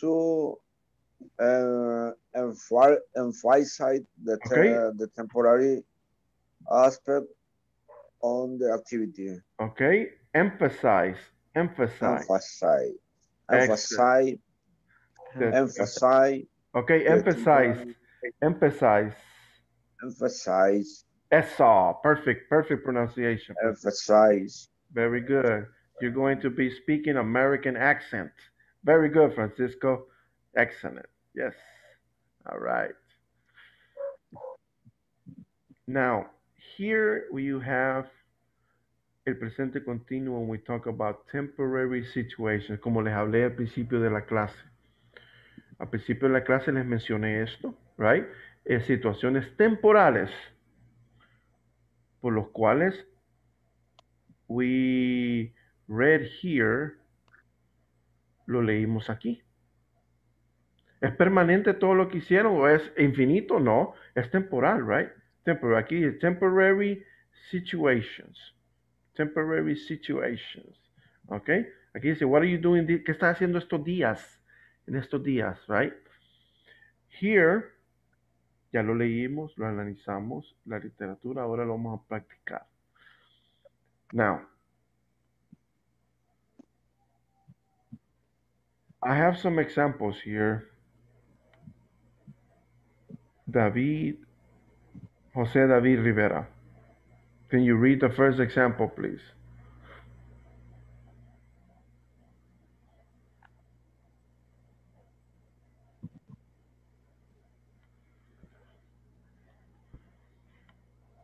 to emphasize the temporary aspect on the activity. Okay, emphasize. Okay, emphasize. Eso, perfect pronunciation. Emphasize. Very good. You're going to be speaking American accent. Very good, Francisco. Excellent. Yes. All right. Now, here we have el presente continuo when we talk about temporary situations, como les hablé al principio de la clase. Al principio de la clase les mencioné esto, right? Situaciones temporales, por los cuales we read here, lo leímos aquí. ¿Es permanente todo lo que hicieron o es infinito? No, es temporal, right? Temporary, aquí es temporary situations, ¿ok? Aquí dice, what are you doing? ¿Qué estás haciendo estos días? En estos días, right? Here, ya lo leímos, lo analizamos, la literatura, ahora lo vamos a practicar. Now, I have some examples here. José David Rivera Can you read the first example, please?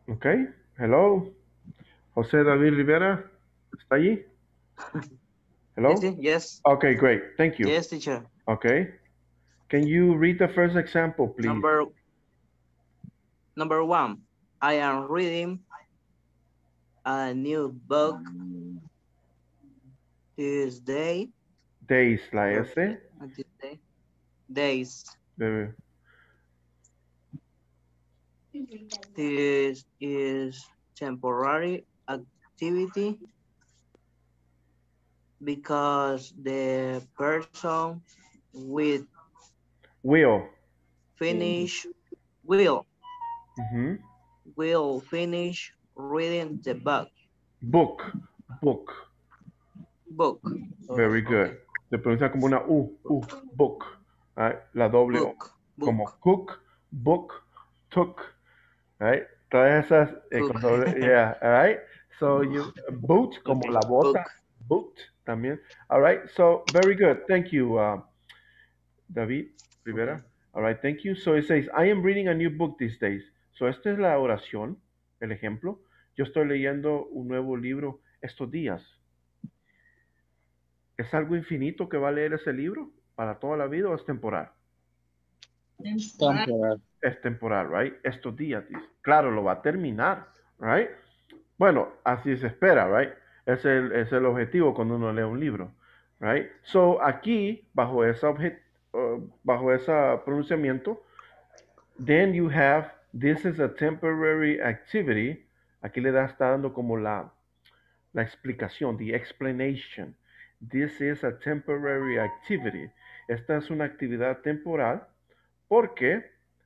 Okay, hello. José David Rivera, ¿está allí? Hello? Yes. Okay, great. Thank you. Yes, teacher. Okay. Can you read the first example, please? Number one. I am reading a new book Tuesday. Days, la S. Days. This is temporary activity because the person with will finish reading the book. Book. Very good. Se pronuncia como una U, book. Right. La doble book, O. Como book. Cook, book, took. Right. Todas esas. Yeah. All right. So you boot como la bota. Boot también. All right. So very good. Thank you, David Rivera. All right. Thank you. So it says, I am reading a new book these days. So, esta es la oración, el ejemplo. Yo estoy leyendo un nuevo libro estos días. ¿Es algo infinito que va a leer ese libro para toda la vida o es temporal? Temporal. Es temporal, right? Estos días, claro, lo va a terminar, right? Bueno, así se espera, right? Es el objetivo cuando uno lee un libro, right? So, aquí, bajo ese pronunciamiento, then you have this is a temporary activity. Aquí le está dando como la explicación, the explanation. This is a temporary activity. Esta es una actividad temporal porque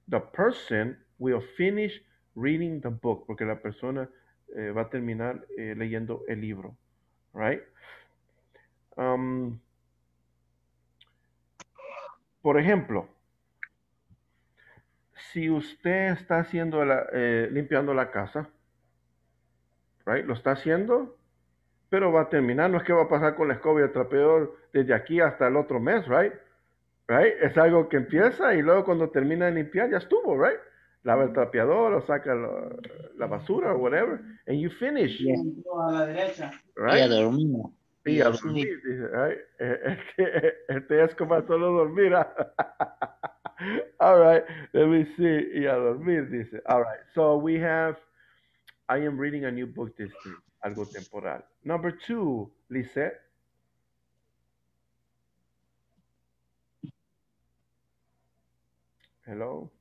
the person will finish reading the book. Porque la persona va a terminar leyendo el libro. Right? Por ejemplo, si usted está haciendo limpiando la casa, right? Lo está haciendo, pero va a terminar. No es que va a pasar con la escoba y el trapeador desde aquí hasta el otro mes, right? Es algo que empieza y luego cuando termina de limpiar ya estuvo, right? Lava el trapeador o saca la basura o whatever, and you finish. Yeah. A la derecha. Right? Y a dormir. Dice, right? Este es como solo dormir. All right, let me see. Y a dormir, dice. All right, so we have, I am reading a new book this week. Algo temporal. Number two, Lissette. Hello.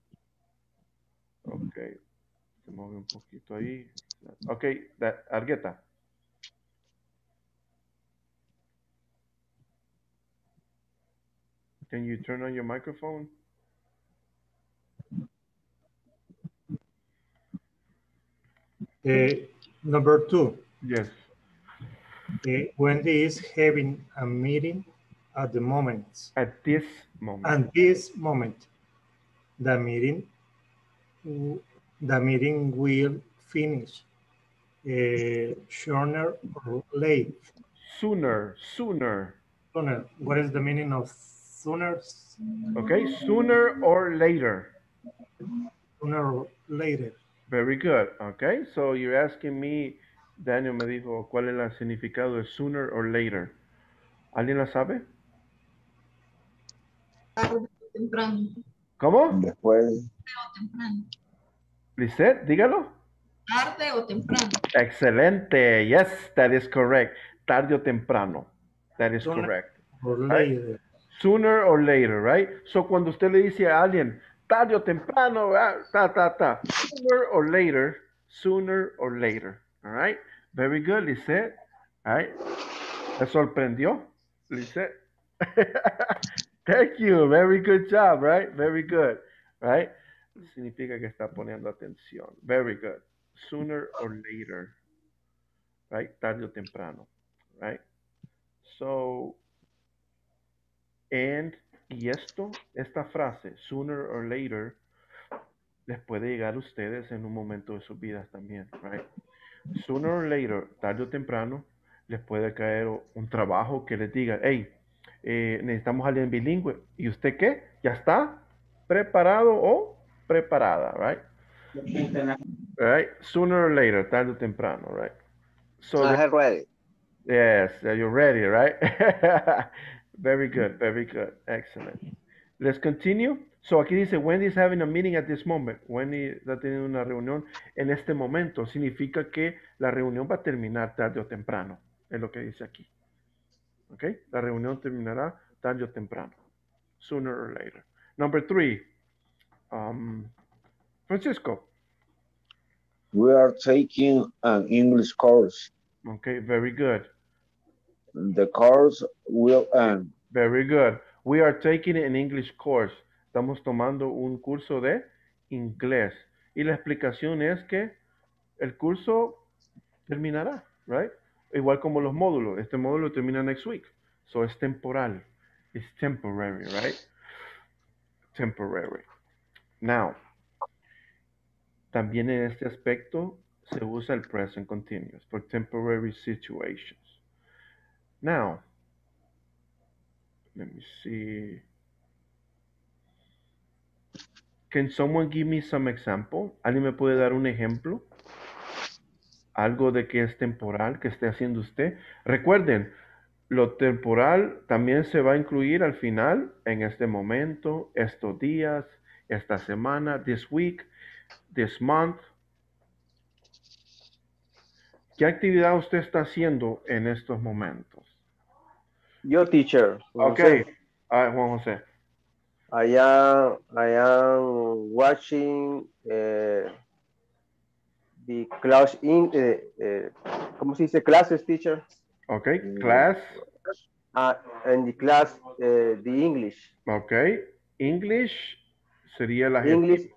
Okay. Se mueve un poquito ahí. Okay, Argueta. Can you turn on your microphone? Number two. Yes. Wendy is having a meeting at the moment. At this moment. At this moment. The meeting will finish sooner or late. Sooner. What is the meaning of sooner? Okay, sooner or later. Sooner or later. Very good. Okay, so you're asking me, Daniel me dijo, ¿cuál es el significado de sooner or later? ¿Alguien la sabe? Temprano. ¿Cómo? Después. Lissette, dígalo. Tarde o temprano. Excelente. Yes, that is correct. Tarde o temprano. That is correct. Or later. Right? Sooner or later, right? So cuando usted le dice a alguien, tarde o temprano, sooner or later, all right? Very good, Lissette, all right? ¿Me sorprendió, Lissette? Thank you, very good job, right? Very good, right? Significa que está poniendo atención. Very good, sooner or later, right? Tarde o temprano, right? So, and... Y esta frase, sooner or later, les puede llegar a ustedes en un momento de sus vidas también, right? sooner or later, tarde o temprano, les puede caer un trabajo que les diga, hey, necesitamos a alguien bilingüe. ¿Y usted qué? ¿Ya está preparado o preparada? Right? Sooner or later, tarde o temprano, right? So I'm ready. Yes, you're ready, right? Very good, very good. Excellent. Let's continue. So aquí dice, Wendy is having a meeting at this moment. Wendy está teniendo una reunión en este momento. Significa que la reunión va a terminar tarde o temprano. Es lo que dice aquí. ¿Ok? La reunión terminará tarde o temprano. Sooner or later. Number 3. Francisco. We are taking an English course. Okay, very good. The course will end. Very good. We are taking an English course. Estamos tomando un curso de inglés. Y la explicación es que el curso terminará, right? Igual como los módulos. Este módulo termina next week. So es temporal. It's temporary, right? Temporary. Now, también en este aspecto se usa el present continuous for temporary situations. Now, let me see. Can someone give me some example? ¿Alguien me puede dar un ejemplo? Algo de que es temporal, que esté haciendo usted. Recuerden, lo temporal también se va a incluir al final, en este momento, estos días, esta semana, this week, this month. ¿Qué actividad usted está haciendo en estos momentos? Yo, teacher. Ok. All right, Juan José. I am watching the class in ¿cómo se dice? Classes, teacher. Okay, class. And the class the English. Okay, English sería la English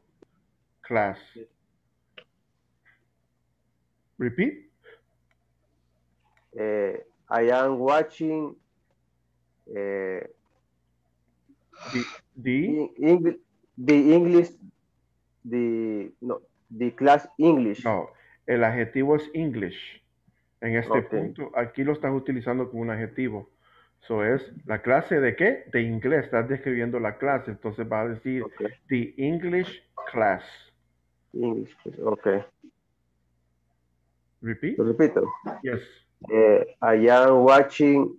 class. Repeat. I am watching the class English. No, el adjetivo es English. En este punto, aquí lo están utilizando como un adjetivo. So es la clase de qué? De inglés. Estás describiendo la clase. Entonces va a decir the English class. English, okay. Repeat. Repito. Yes. I am watching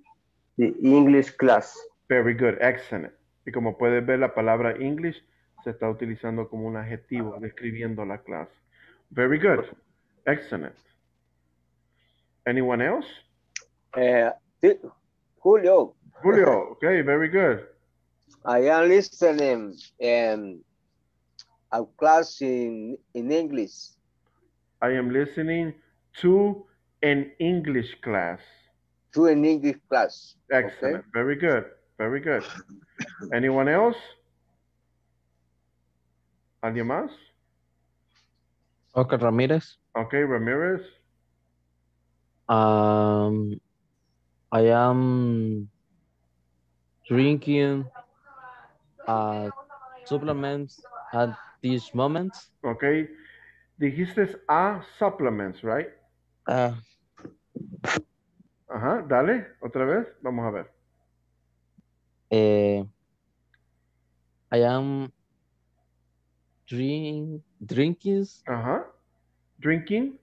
the English class. Very good, excellent. Y como puedes ver, la palabra English se está utilizando como un adjetivo, describiendo la clase. Very good. Excellent. Anyone else? Julio. Julio, okay, very good. I am listening a class in English. I am listening to an English class. To an English class. Excellent, okay. Very good. Very good. Anyone else? ¿Alguien más? Oscar Ramírez. Okay, Ramírez. I am drinking supplements at this moment. Okay. Dijiste a supplements, right? Ajá, dale, otra vez. Vamos a ver. I am drinking. Uh-huh. Drinking.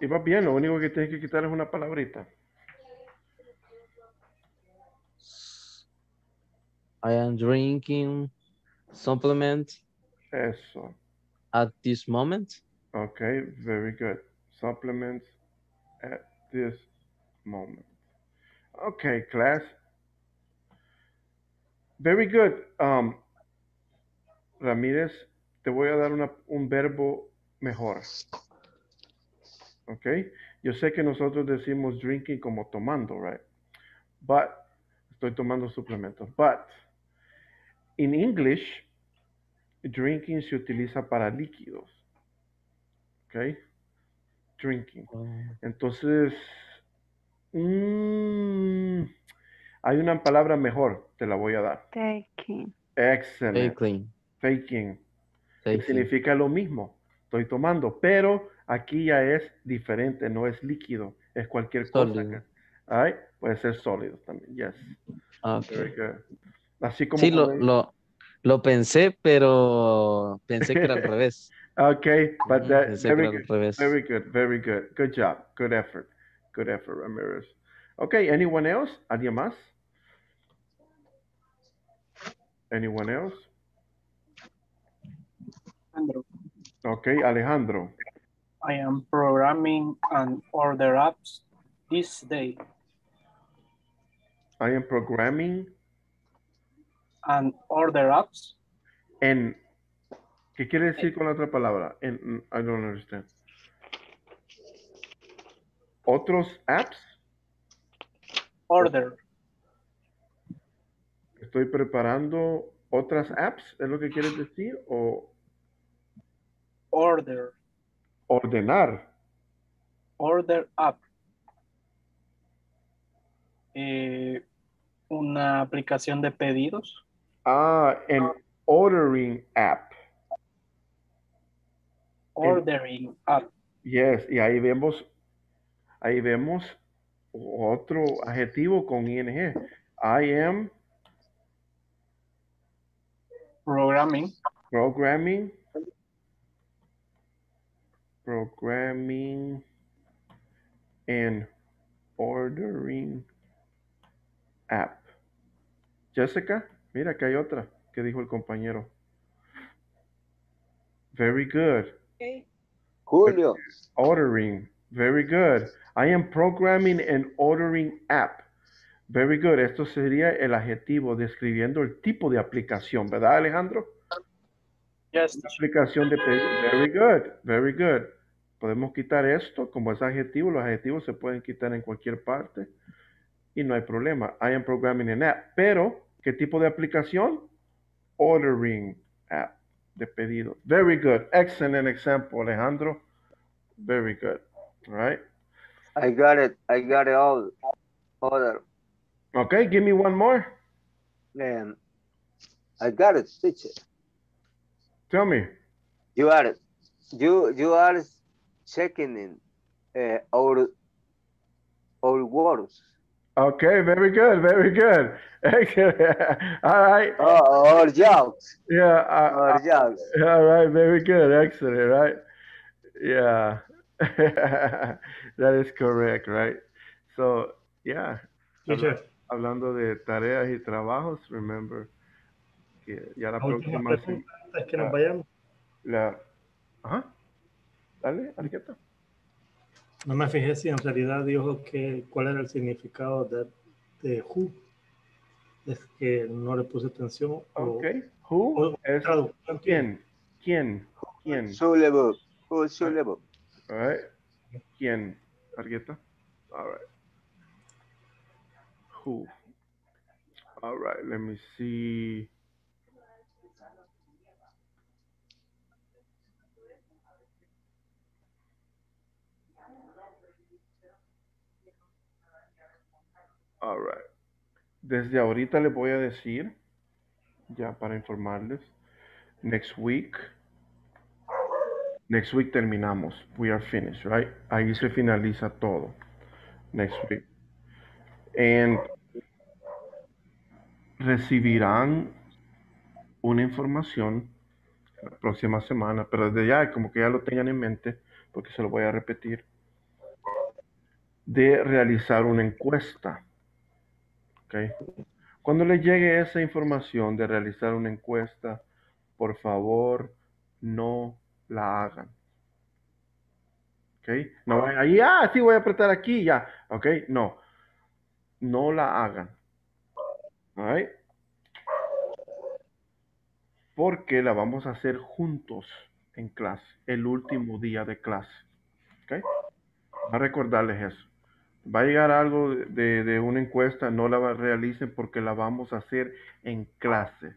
Y va bien, lo único que tienes que quitar es una palabrita. I am drinking supplement. Eso. At this moment. Okay, very good. Supplements at this moment. Okay, class. Very good. Ramírez, te voy a dar un verbo mejor. Okay? Yo sé que nosotros decimos drinking como tomando, right? But, estoy tomando suplementos. But, in English, drinking se utiliza para líquidos. ¿Ok? Drinking. Entonces, Hay una palabra mejor, te la voy a dar. Taking. Excelente. Taking. Taking. Taking. Significa lo mismo. Estoy tomando, pero aquí ya es diferente, no es líquido, es cualquier sólido. Cosa. All right. Puede ser sólido también, yes. Okay. Así como... Sí, lo pensé, pero pensé que era al revés. Okay, but that, very good, very good, very good. Good job, good effort, Ramirez. Okay, anyone else? ¿Alguien más? Anyone else? Alejandro. Okay, Alejandro. I am programming and order apps this day. I am programming and order apps. And ¿qué quiere decir con la otra palabra? I don't understand. ¿Otros apps? Order. ¿Estoy preparando otras apps? ¿Es lo que quieres decir? ¿O? Order. Ordenar. Order app. Una aplicación de pedidos. Ah, en ordering app. Ordering app. Yes, y ahí vemos otro adjetivo con ing. I am programming and ordering app. Jessica, mira que hay otra que dijo el compañero. Very good. Okay. Julio. Ordering. Very good. I am programming and ordering app. Very good. Esto sería el adjetivo describiendo el tipo de aplicación, ¿verdad, Alejandro? Yes. Una aplicación de pedido. Very good. Very good. Podemos quitar esto como es adjetivo. Los adjetivos se pueden quitar en cualquier parte y no hay problema. I am programming an app. Pero, ¿qué tipo de aplicación? Ordering app. De pedido. Very good. Excellent example, Alejandro. Very good. All right. I got it. I got it all. Order. Okay. Give me one more. Man, I got it. Teacher. Tell me. You are it. You are checking in our words. Okay, very good, very good. All right. All jokes. Yeah. All jokes. All right, very good, excellent, right? Yeah, that is correct, right? So, yeah. Hablando de tareas y trabajos, remember que ya la próxima semana es que nos vayamos. Dale, Argueta. No me fijé si en realidad dijo que cuál era el significado de who. Es que no le puse atención. Ok. Who es quién. ¿Quién? ¿Quién? Sulevo. Who is Sulevo. All right. ¿Quién? Argueta. All right. Who. All right. Let me see. All right. Desde ahorita les voy a decir, ya para informarles, next week terminamos. We are finished, right? Ahí se finaliza todo. Next week. And recibirán una información la próxima semana, pero desde ya, como que ya lo tengan en mente, porque se lo voy a repetir, de realizar una encuesta. Okay. Cuando les llegue esa información de realizar una encuesta, por favor, no la hagan. Okay. No vayan ahí, sí voy a apretar aquí, ya. Okay. No. No la hagan. All right. Porque la vamos a hacer juntos en clase, el último día de clase. Okay. A recordarles eso. Va a llegar algo de una encuesta, no la realicen porque la vamos a hacer en clase,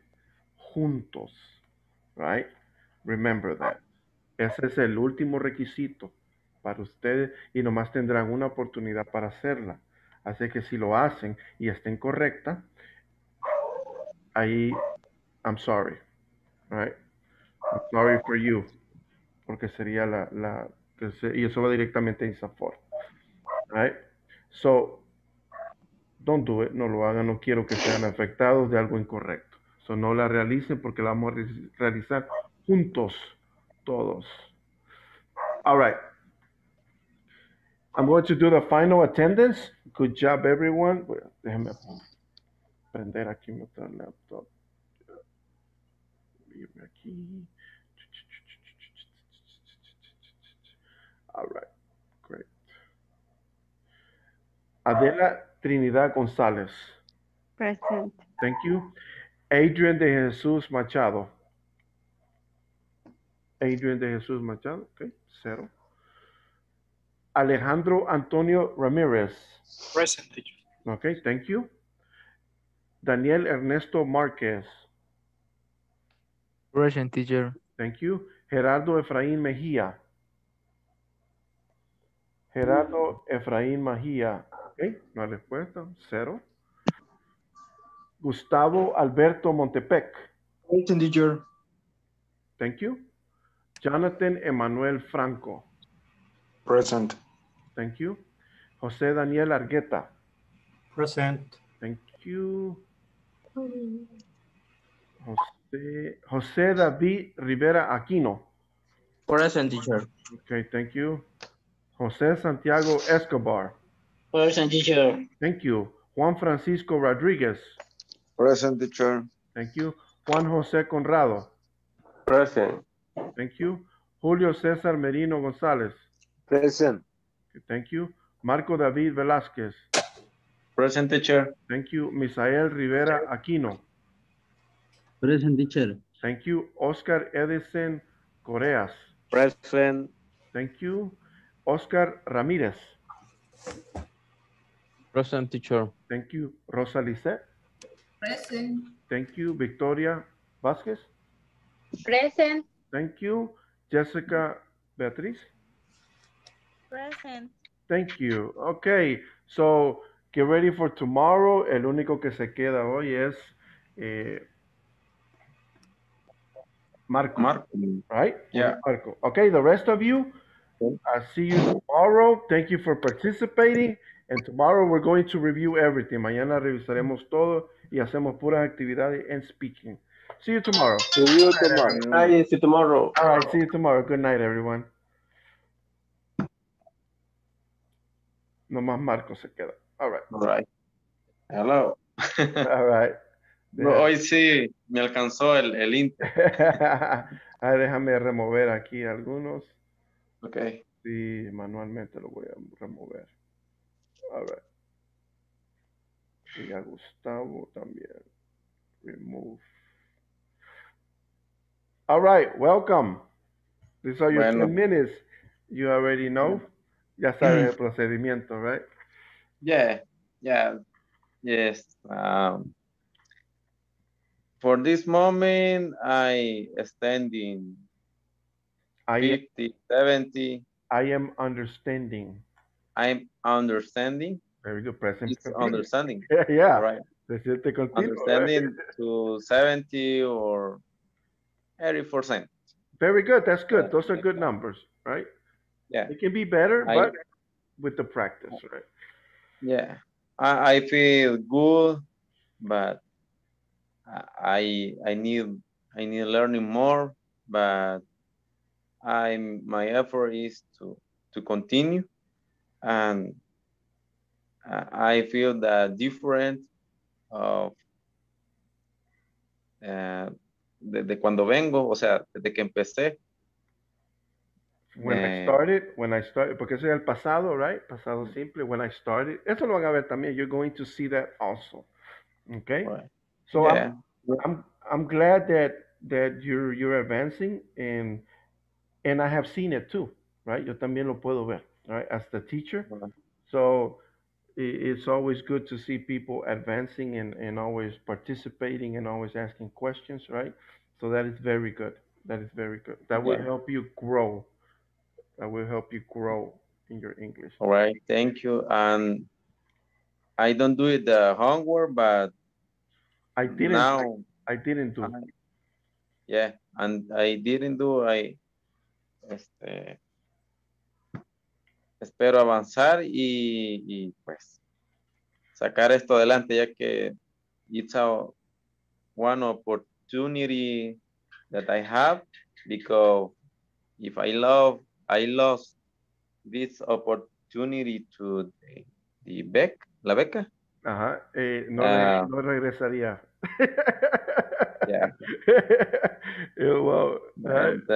juntos, right? Remember that. Ese es el último requisito para ustedes y nomás tendrán una oportunidad para hacerla. Así que si lo hacen y está incorrecta, ahí, I'm sorry. All right? I'm sorry for you. Porque sería y eso va directamente a INSAFORP. All right? So, don't do it. No lo hagan. No quiero que sean afectados de algo incorrecto. So, no la realicen porque la vamos a realizar juntos, todos. All right. I'm going to do the final attendance. Good job, everyone. Well, déjenme prender aquí nuestro laptop. Aquí. All right, great. Adela Trinidad González. Present. Thank you. Adrián de Jesús Machado. Adrián de Jesús Machado, okay, cero. Alejandro Antonio Ramírez. Present, teacher. Okay, thank you. Daniel Ernesto Marquez. Present, teacher. Thank you. Gerardo Efraín Mejía. Gerardo Efraín Mejía. Okay, no hay respuesta, cero. Gustavo Alberto Montepeque. Present, teacher. Thank you. Jonathan Emmanuel Franco. Present. Thank you. Jose Daniel Argueta. Present. Thank you. José David Rivera Aquino. Present, teacher. Okay, thank you. José Santiago Escobar. Present, teacher. Thank you. Juan Francisco Rodríguez. Present, teacher. Thank you. Juan José Conrado. Present. Thank you. Julio César Merino González. Present. Okay, thank you. Marco David Velásquez. Present, teacher. Thank you. Misael Rivera Aquino. Present, teacher. Thank you. Oscar Edison Coreas. Present. Thank you. Oscar Ramírez. Present, teacher. Thank you. Rosa Lissette. Present. Thank you. Victoria Vázquez. Present. Thank you. Jessica Beatriz. Present. Thank you. Okay, so get ready for tomorrow. El único que se queda hoy es Marco. Marco. Right? Yeah. Marco. Okay, the rest of you, I'll see you tomorrow. Thank you for participating. And tomorrow we're going to review everything. Mañana revisaremos todo y hacemos puras actividades and speaking. See you tomorrow. See you tomorrow. See you tomorrow. All right, see you tomorrow. Good night, everyone. Nomás Marco se queda. All right. All right. Hello. All right. No, hoy sí me alcanzó el inter. A ver, déjame remover aquí algunos. Ok. Sí, manualmente lo voy a remover. All right. Y a Gustavo también. Remove. All right. Welcome. These are your 10 minutes. You already know. Ya sabes el procedimiento, right? Yeah, yeah, yes. For this moment, I standing 50, 70. I am understanding. I'm understanding. Very good. Present. It's understanding. Yeah. Right. Understanding to 70 or 80%. Very good. That's good. Those are good numbers, right? Yeah, it can be better, but with the practice, right? Yeah, I feel good, but I need learning more. But my effort is to continue, and I feel that different of desde cuando vengo, o sea, desde que empecé. When I started, porque eso es el pasado, right? Pasado simple, when I started. Eso lo van a ver también. You're going to see that also. Okay? Right. So yeah. I'm glad that you're advancing and I have seen it too, right? Yo también lo puedo ver, right? As the teacher. Right. So it's always good to see people advancing and always participating and always asking questions, right? So that is very good. That is very good. That will help you grow. That will help you grow in your English. All right, thank you. And I don't do it the homework, but I didn't. Now, I didn't do. Yeah, and I didn't do. Espero avanzar y pues sacar esto adelante, ya que it's one opportunity that I have, because if I lost this opportunity to the beca, la beca. Ajá, no regresaría. Yeah. Wow. And,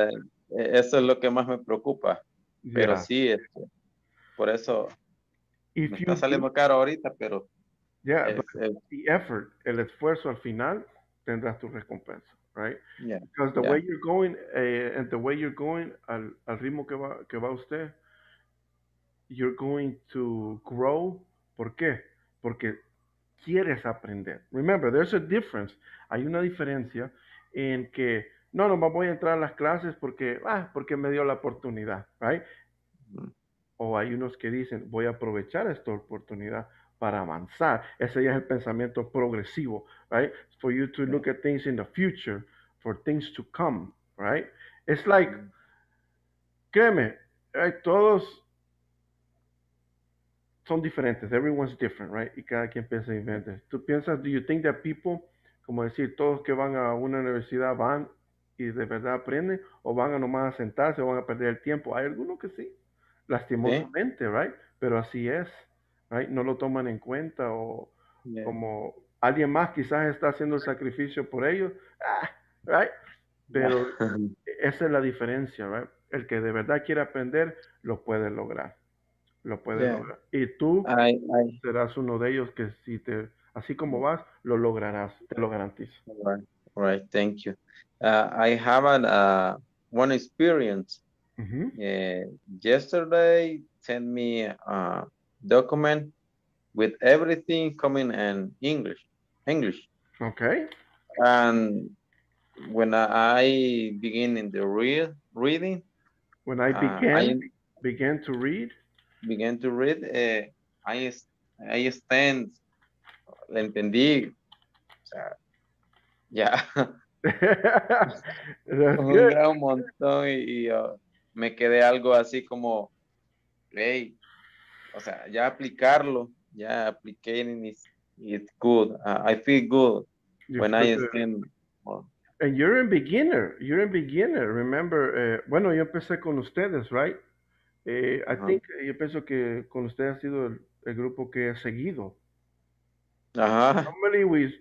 eso es lo que más me preocupa. Yeah. Pero sí, por eso if me está saliendo caro ahorita, pero yeah, the effort, el esfuerzo al final, tendrás tu recompensa, right? Yeah. Because the way you're going, and the way you're going, al ritmo que va usted, you're going to grow. ¿Por qué? Porque quieres aprender. Remember, there's a difference. Hay una diferencia en que no me voy a entrar a las clases porque me dio la oportunidad, right? O hay unos que dicen, voy a aprovechar esta oportunidad para avanzar. Ese ya es el pensamiento progresivo, right? For you to look at things in the future, for things to come, right? It's like, créeme, todos son diferentes. Everyone's different, right? Y cada quien piensa diferente. Tú piensas, do you think that people, como decir, todos que van a una universidad van y de verdad aprenden, o van a nomás a sentarse, o van a perder el tiempo? Hay algunos que sí, lastimosamente, right? Pero así es, right? No lo toman en cuenta, o como alguien más quizás está haciendo el sacrificio por ellos, right? Pero esa es la diferencia, right? El que de verdad quiere aprender, lo puede lograr. Lo puede lograr. Y tú serás uno de ellos que si te, así como vas, lo lograrás. Te lo garantizo. All right. Thank you. I have one experience. Yesterday, sent me a document with everything coming in English. Okay. And when I begin in the reading. When I began to read. I stand. La entendí. O sea, ya. Un montón y me quedé algo así como, hey, o sea, ya aplicarlo, ya apliqué it's good. I feel good when I stand. And you're a beginner. Remember, bueno, yo empecé con ustedes, right? Yo pienso que con ustedes ha sido el grupo que he seguido. Ajá. Normally we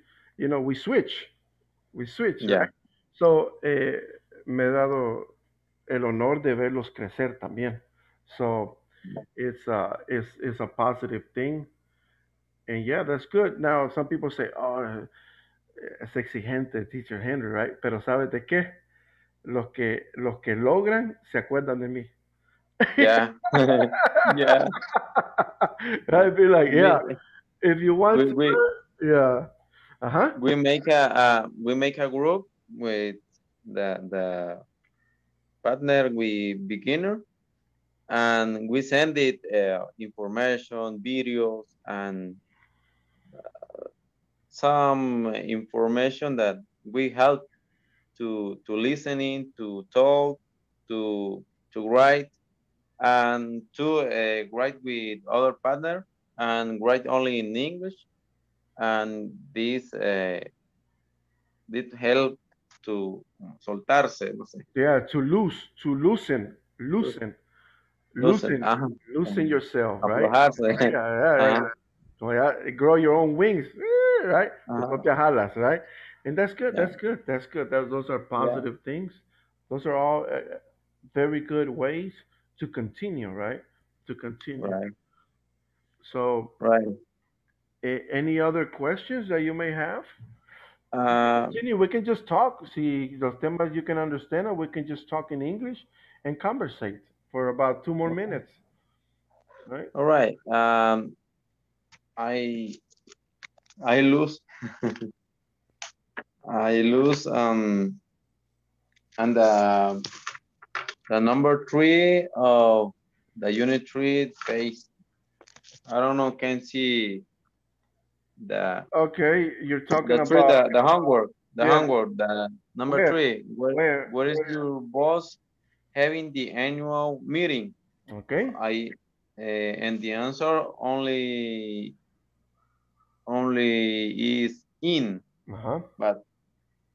switch. Right? So, me he dado el honor de verlos crecer también. So, it's a positive thing. And yeah, that's good. Now, some people say, oh, es exigente, Teacher Henry, right? Pero ¿sabes de qué? Los que logran se acuerdan de mí. Yeah. Yeah. I'd be like, yeah. If you want we make a group with the partner with beginner, and we send it information, videos, and some information that we help to listening, to talk, to write, and to write with other partner, and write only in English. And this did help to soltarse, no sé. Yeah, loosen yourself, right? Yeah. Grow your own wings, right? Right? And that's good, that's good. Those are positive things. Those are all very good ways to continue, right? So, right. Any other questions that you may have? We can just talk. See, los temas you can understand, or we can just talk in English and conversate for about 2 more minutes. Right? All right. I lose. And the number 3 of the unit 3 page. I don't know. Can see the okay, you're talking the three, about the homework, the yeah. homework, the number where? Three. Where is your boss having the annual meeting? Okay. And the answer only is in. Uh-huh. But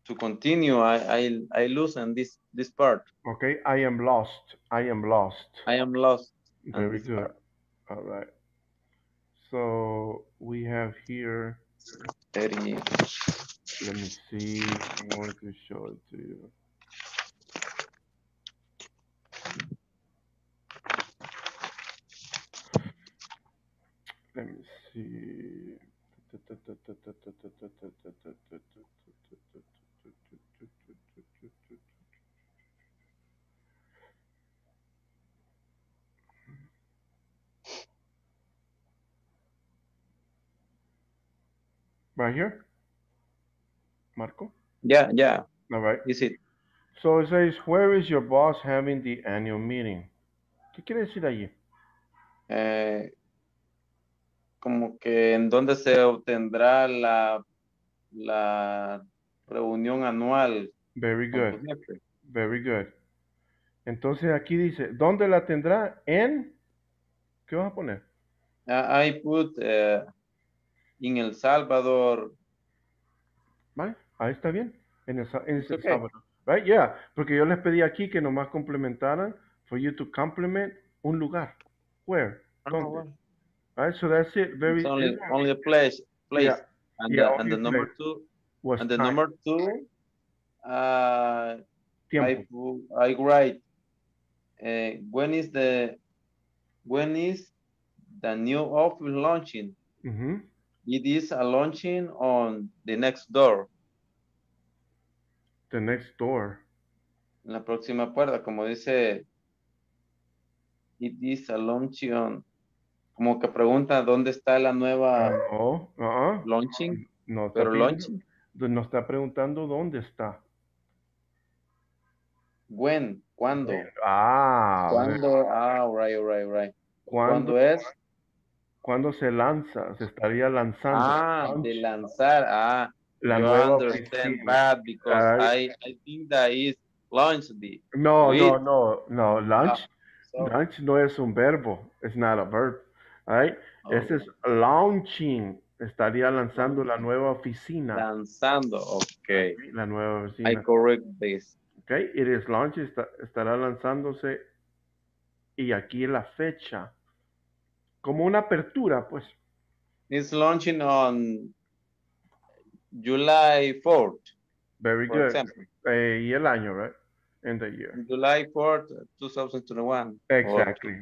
to continue, I loosen this part. Okay, I am lost. Very good. Part. All right. So we have here. 30. Let me see. I want to show it to you. Let me see. Right here, Marco? Yeah. All right. Is it? So it says, where is your boss having the annual meeting? ¿Qué quiere decir allí? Como que en dónde se obtendrá la reunión anual. Very good. Very good. Entonces aquí dice, ¿dónde la tendrá? En, ¿qué vas a poner? I put... en El Salvador. Vale, ahí está bien. En el okay. Salvador. Right? Yeah. Porque yo les pedí aquí que nomás complementaran. For you to complement un lugar. Where? ¿Dónde? Right? So that's it. Very only a place. Yeah. And the number place. Two. What's and the time? Number two. I write. When is the new office launching? Mm-hmm. It is a launching on the next door. The next door. La próxima puerta, como dice, it is a launching on. Como que pregunta, ¿dónde está la nueva launching? No, pero launching. No está preguntando dónde está. When, ¿cuándo? ¿Cuándo? Right. ¿Cuándo es? ¿Cuándo se lanza? Se estaría lanzando. De lanzar. La you nueva understand oficina. That because I think that is launch. No. Launch. So. Launch no es un verbo. It's not a verb. Right? Okay. Ese es launching. Estaría lanzando la nueva oficina. Lanzando. Okay. La nueva oficina. I correct this. Okay. It is launch. Estará lanzándose. Y aquí la fecha. Como una apertura, pues. It's launching on July 4th. Very good. Y el año, right? And the year. July 4th, 2021. Exactly.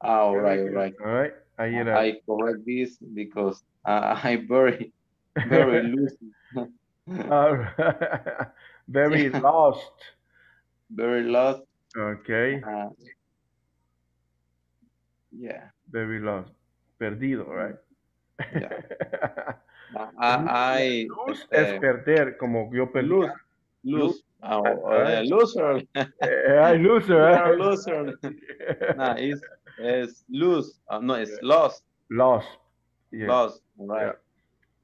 All right. All right. I correct this because I'm very loose. All right. Very lost. Very lost. Okay. Yeah. Very lost. Perdido, right? Yeah. Luz es perder, como yo perdí. Luz. Loser. Loser. No, es luz. No, es lost. Lost. Yeah. Lost, right. Yeah.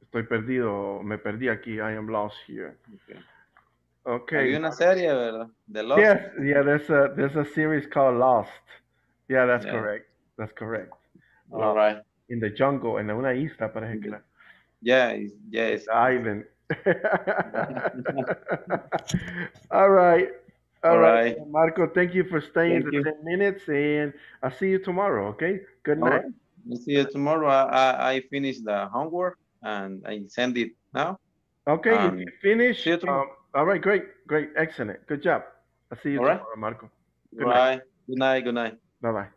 Estoy perdido. Me perdí aquí. I am lost here. Okay. Hay una serie, ¿verdad? De Lost. Yes. Yeah, there's a series called Lost. Yeah, that's correct. That's correct. All right. In the jungle, en una isla, parece que. Yeah, it's island. All right. Marco, thank you for staying the 10 minutes, and I'll see you tomorrow. Okay. Good night. Right. I'll see you tomorrow. I finish the homework and I send it now. Okay, you finish. All right. Great, excellent. Good job. I'll see you tomorrow, Marco. Good night. Good night. Bye bye.